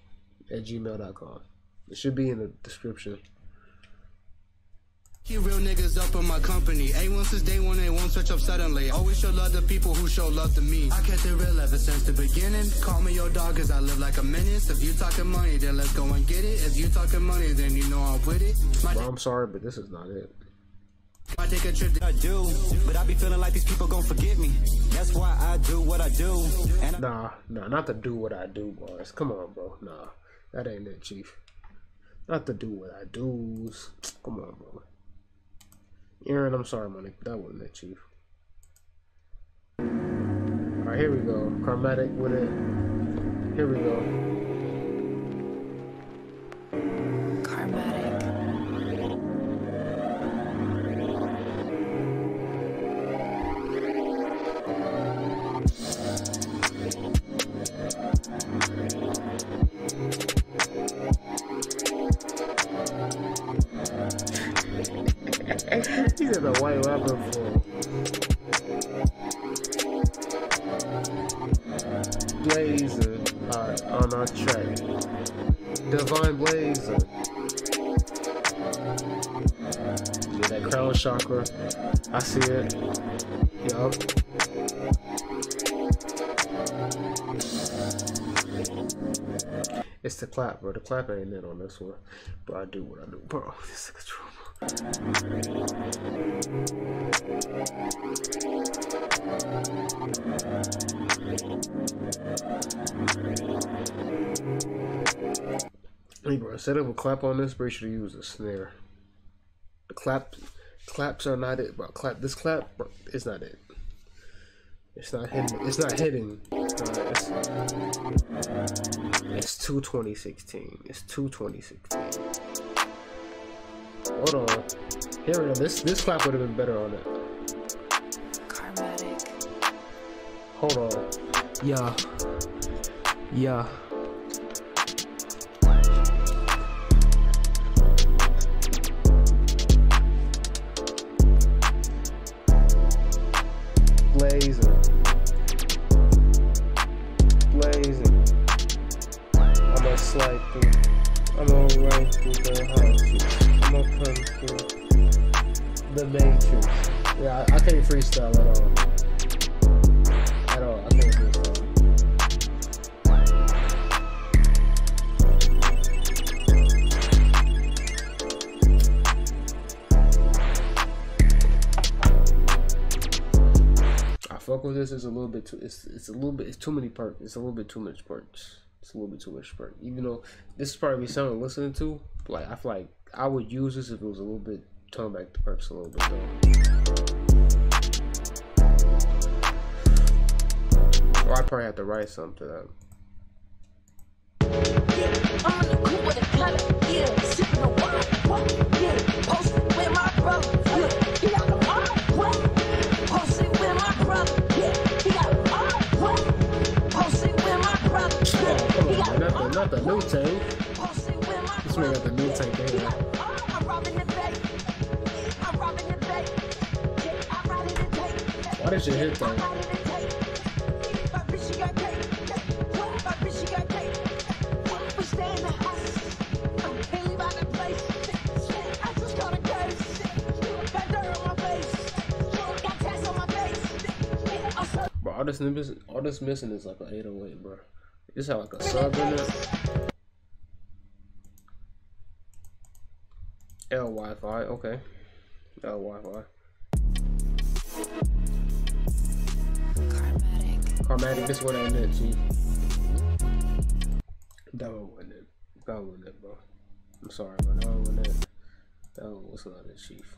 at gmail dot com. It should be in the description. Keep real niggas up in my company. A one since day one, they won't switch up suddenly. Always show love to people who show love to me. I kept it real ever since the beginning. Call me your dog, cause I live like a menace. If you talking money, then let's go and get it. If you talking money, then you know I'm with it. Well, I'm sorry, but this is not it. I take a trip, I do, but I be feeling like these people gon' forgive me. That's why I do what I do. And I nah, nah, not to do what I do, boys. Come on, bro. Nah, that ain't it, Chief. Not to do what I do's. Come on, bro. Aaron, I'm sorry, money. That wasn't it, Chief. Alright, here we go. Chromatic with it. Here we go. Chromatic. Blazer are on our track. Divine Blazer. Yeah, that crown chakra. I see it. Yo. It's the clap, bro. The clap ain't in on this one. But I do what I do, bro. This is control. Hey bro, instead of a clap on this, bro, you should use a snare. The clap, claps are not it, bro. Clap, this clap, bro, it's not it. It's not hitting. It's not hitting. Uh, it's, it's two twenty sixteen. It's two twenty sixteen. Hold on. Here we go. This this clap would have been better on it. Karmatic. Hold on. Yeah. Yeah. Blazing. Blazing. I'ma slide through. I'ma run through the house. I'ma come through the matrix. Yeah, I, I can't freestyle at all. At all, I can't freestyle. I fuck with this. It's a little bit too. It's it's a little bit. It's too many parts. It's a little bit too much parts. It's a little bit too much parts. Even though this is probably something I'm listening to, but like I feel like. I would use this if it was a little bit tone back the perks a little bit though. Or I probably have to write something up. Oh, not, not the new tank. This man got the new tank in here. Why did you hit that? Bro, all this, new, all this missing is like an eight oh eight, bro. This had like a sub in it. L Wi-Fi, okay. L Wi-Fi. Karmatic. Karmatic, this one ain't it, Chief. That one wasn't it. That one wasn't it, bro. I'm sorry, bro. That one wasn't it. That one was not it, Chief.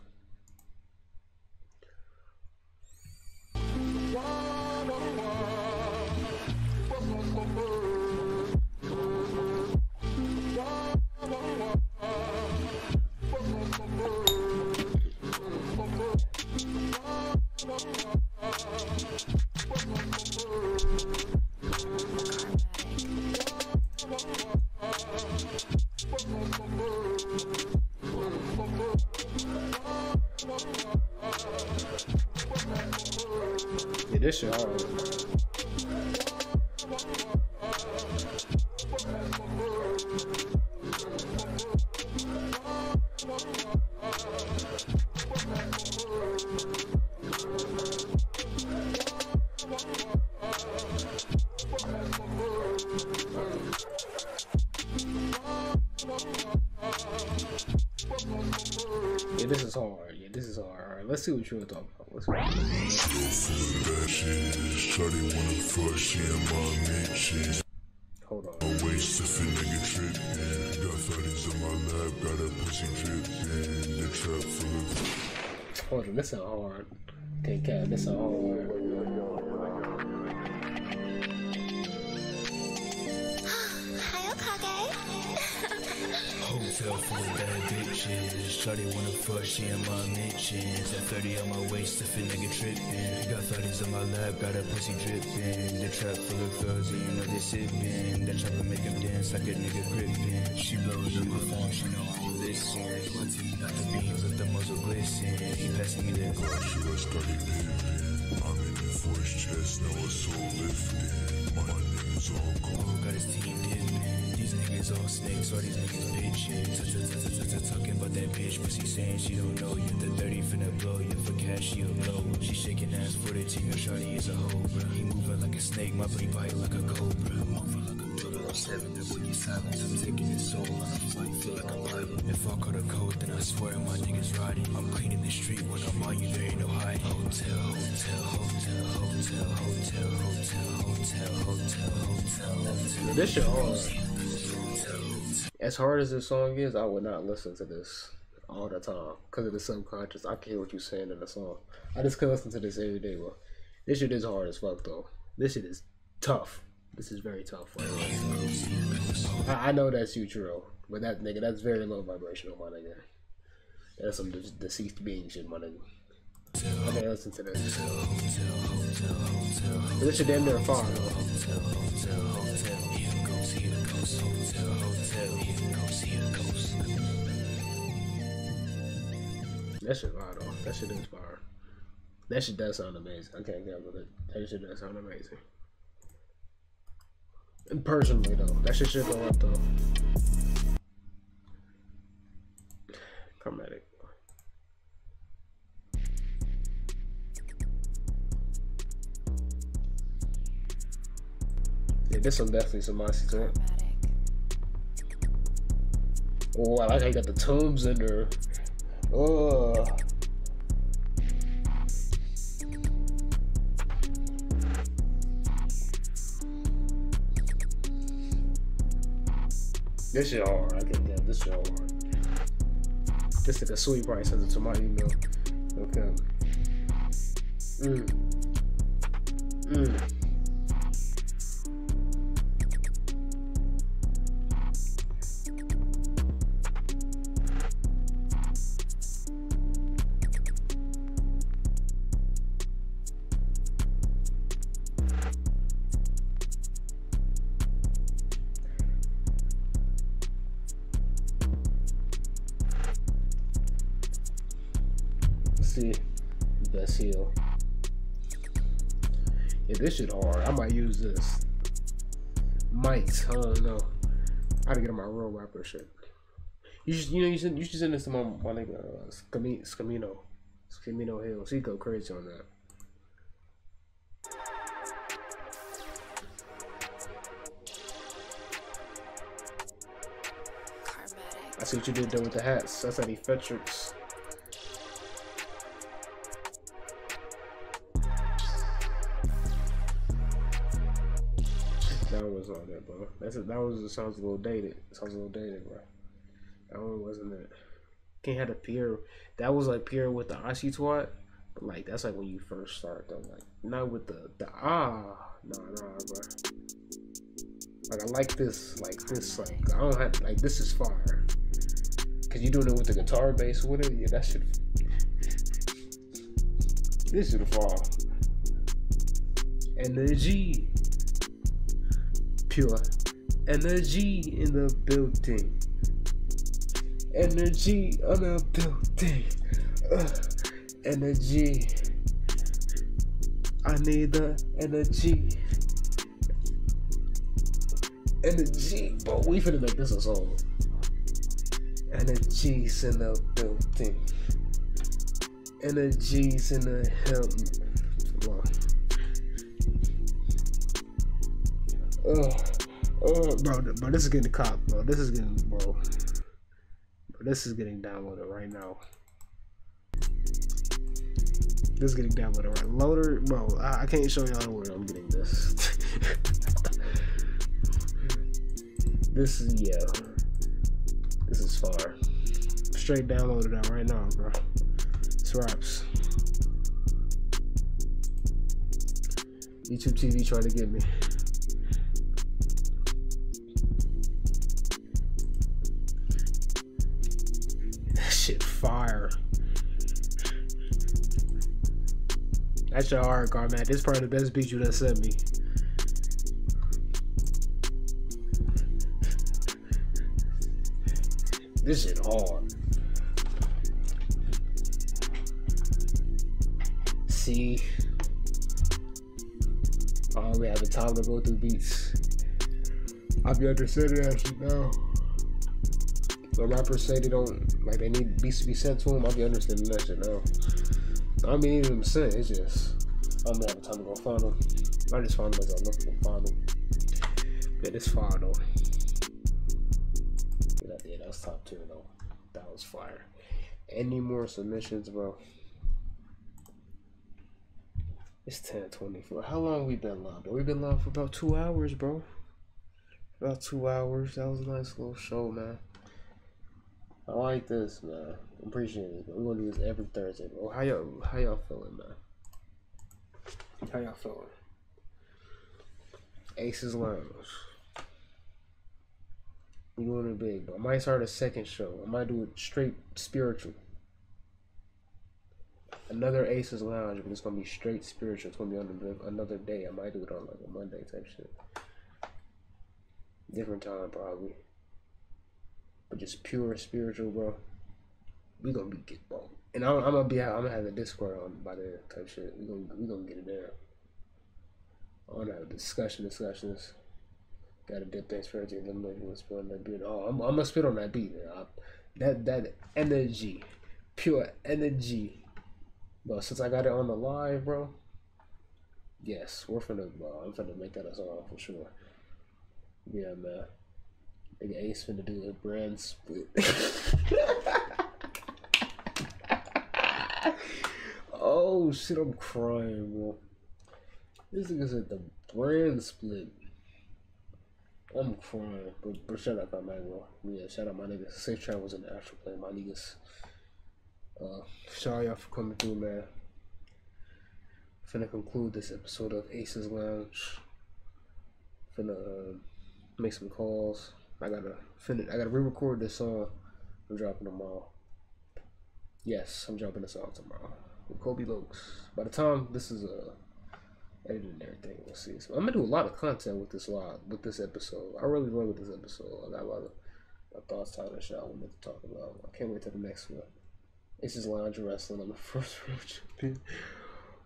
This shit hard. Yeah, this is hard. Yeah, this is hard. Alright, let's see what you were talking about. Let's hold on. Hold on, this is hard. Take care, this is hard. Hotel full of bad bitches. Shorty wanna fuck, she in my mentions. At thirty on my waist, if a nigga trippin'. Got thirties on my lap, got a pussy drippin'. The trap full of thugs, and you know they sippin'. That trap will make them dance like a nigga grippin'. She blows in my phone, she know I ain't listenin'. One team got the beans with the muzzle glisten. He passin' me that glass, she was started livin'. I'm in the voice chest, now a soul liftin'. My niggas all snakes, all these niggas bitch shit. Tucking about that bitch, but she saying she don't know you. The dirty finna blow you for cash, she'll blow. She shaking ass for the team, your shawty is a hoe, bro. He moving like a snake, my body bite like a cobra. Moving like a bullet, seven, the boogie silence. I'm taking his soul on a flight, feel like a pilot. If I caught a cold, then I swear my niggas riding. I'm cleaning the street when I'm on you, there ain't no hiding. Hotel, hotel, hotel, hotel, hotel, hotel, hotel, hotel, hotel, hotel. This shit hard. As hard as this song is, I would not listen to this all the time because of the subconscious. I can hear what you're saying in the song. I just can listen to this every day, bro. This shit is hard as fuck, though. This shit is tough. This is very tough. Right? I, I know that's you, Chiro, but that nigga, that's very low vibrational, my nigga. That's some de deceased being shit, my nigga. I can't listen to this. But this shit damn near far, though. Hotel, hotel, you can go see the ghost. That shit right off. That shit is fire. That shit does sound amazing. I can't get with it. That shit does sound amazing. And personally though, that shit should go up though. Come at it. Yeah, this one definitely some mossy to it. Oh, I like how you got the tombs in there. Oh. This shit hard. I get that. This shit hard. This nigga Sweet probably sends it to my email. Okay. Mm. Mm. Best Heel. Yeah, this shit hard. I might use this. Might. I don't know. I gotta get on my real rapper shit. You should, you know, you should, you should send this to my my nigga uh, Scamino, Scamino Hills. He go crazy on that. I see what you did there with the hats. That's how he features. On that, bro. That's it. That was it. Sounds a little dated. It sounds a little dated, bro. That one wasn't it. Can't have a Pierre. That was like Pierre with the I C twat, but like that's like when you first start though. Like not with the the ah, nah, nah, bro. Like I like this, like this, like I don't have like this is fire. Cause you doing it with the guitar bass with it. Yeah, that should. This should fall. And the G. Pure energy in the building. Energy on the building. Uh, energy. I need the energy. Energy. But we finna make this a song. Energy's in the building. Energy's in the helmet. Oh, oh, bro, bro, this is getting cop, bro. This is getting, bro. bro this is getting downloaded right now. This is getting downloaded right now. Loader, bro, I, I can't show y'all where I'm getting this. This is, yeah. This is far. Straight downloaded out right now, bro. It's raps. YouTube T V trying to get me. Fire. That's your hard guard, man. This is probably the best beat you done sent me. This shit hard. See, I already have a time to go through beats. I'd be understanding that shit now. When rappers say they don't, like, they need beats to be sent to them, I'd be understanding that shit now. I mean, even sent, it's just, I don't have the time to go find them. I just found them as I looked and find them. But it's fire though. Yeah, that was top tier though. That was fire. Any more submissions, bro? It's ten twenty-four. How long we been live, bro? We've been live for about two hours, bro. About two hours. That was a nice little show, man. I like this, man. I appreciate it. But we're gonna do this every Thursday, bro. How y'all how y'all feeling, man? How y'all feeling? Ace's Lounge. We're doing it big, but I might start a second show. I might do it straight spiritual. Another Ace's Lounge, but it's gonna be straight spiritual. It's gonna be on another day. I might do it on like a Monday type shit. Different time probably. But just pure spiritual, bro. We gonna be get bro. And I'm, I'm gonna be out. I'm gonna have a Discord on by the type shit. We gonna we gonna get it there. I wanna have discussion discussions. Gotta dip that strategy. Let me know if you wanna spit on that beat. Oh, I'm, I'm gonna spit on that beat, man. I, that that energy, pure energy. But since I got it on the live, bro, yes, we're finna, uh, I'm finna make that a song for sure. Yeah, man. Nigga Ace finna do a brand split. Oh, shit, I'm crying, bro. This nigga said the brand split. I'm crying, but, but shout out my man, bro. Yeah, shout out my niggas. Safe Travels in the actual play, my niggas. Uh, shout out y'all for coming through, man. Finna conclude this episode of Ace's Lounge. Finna uh, make some calls. I gotta finish. I gotta re-record this song. I'm dropping tomorrow. Yes, I'm dropping this song tomorrow with Kobe Lokes. By the time this is uh, edited and everything, we'll see. So I'm gonna do a lot of content with this live, with this episode. I really run with this episode. I got a lot of my thoughts, tired of shit I wanted to talk about. I can't wait till the next one. It's just Lounge Wrestling on the first row champion.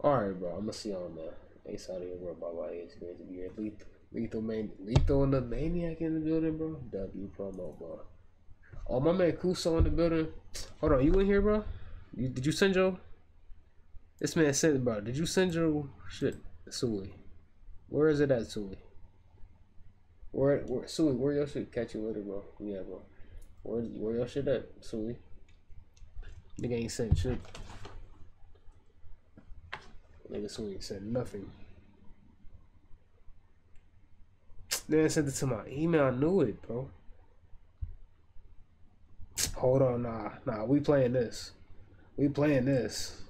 Alright, bro. I'm gonna see y'all, man. Ace out of your world. Bye bye. It's great to be here. Lethal, lethal, man. Lethal and the Maniac in the building, bro. W promo, bro. Oh, my man Kuso in the building. Hold on. You in here, bro? You, did you send your. This man sent it, bro. Did you send your. Shit. Sui. Where is it at, Sui? Where, where, Sui, where your shit? Catch you later, bro. Yeah, bro. Where, where your shit at, Sui? Nigga ain't saying shit. Nigga Sui ain't said nothing. Then I sent it to my email. I knew it, bro. Hold on, nah, nah. We playing this. We playing this.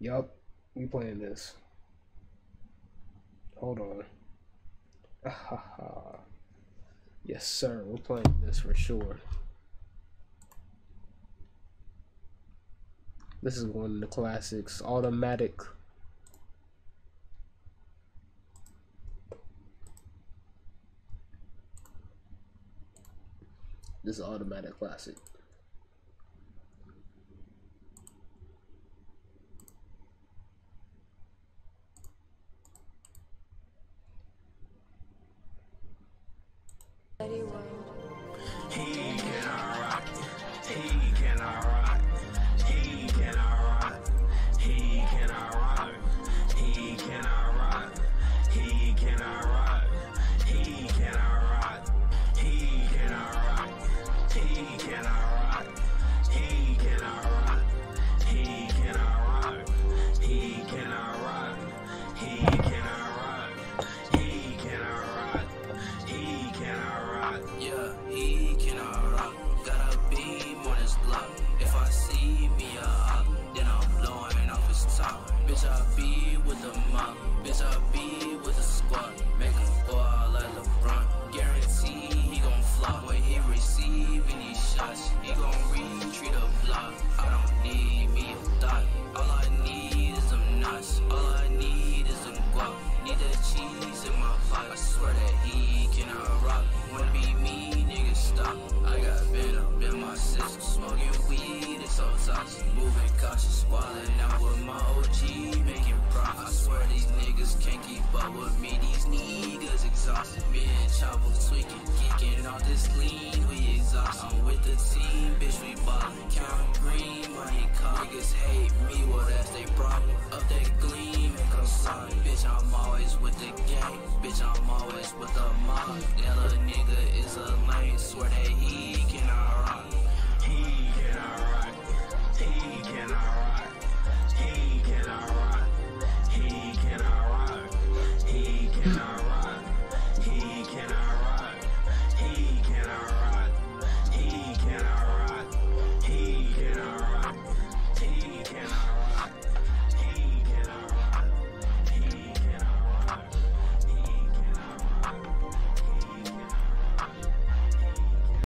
Yup, we playing this. Hold on. Ah, yes, sir. We're playing this for sure. This is one of the classics, Automatic. This is Automatic classic. Moving cautious, wildin' out with my O G, making progress. I swear these niggas can't keep up with me. These niggas exhausted, bitch. I was tweaking, kicking all this lean. We exhausted. I'm with the team, bitch. We ballin', countin' green money. Niggas hate me, well that's they problem. Up that gleam and come solid, bitch. I'm always with the gang, bitch. I'm always with the mob. That little nigga is a lame. Swear they.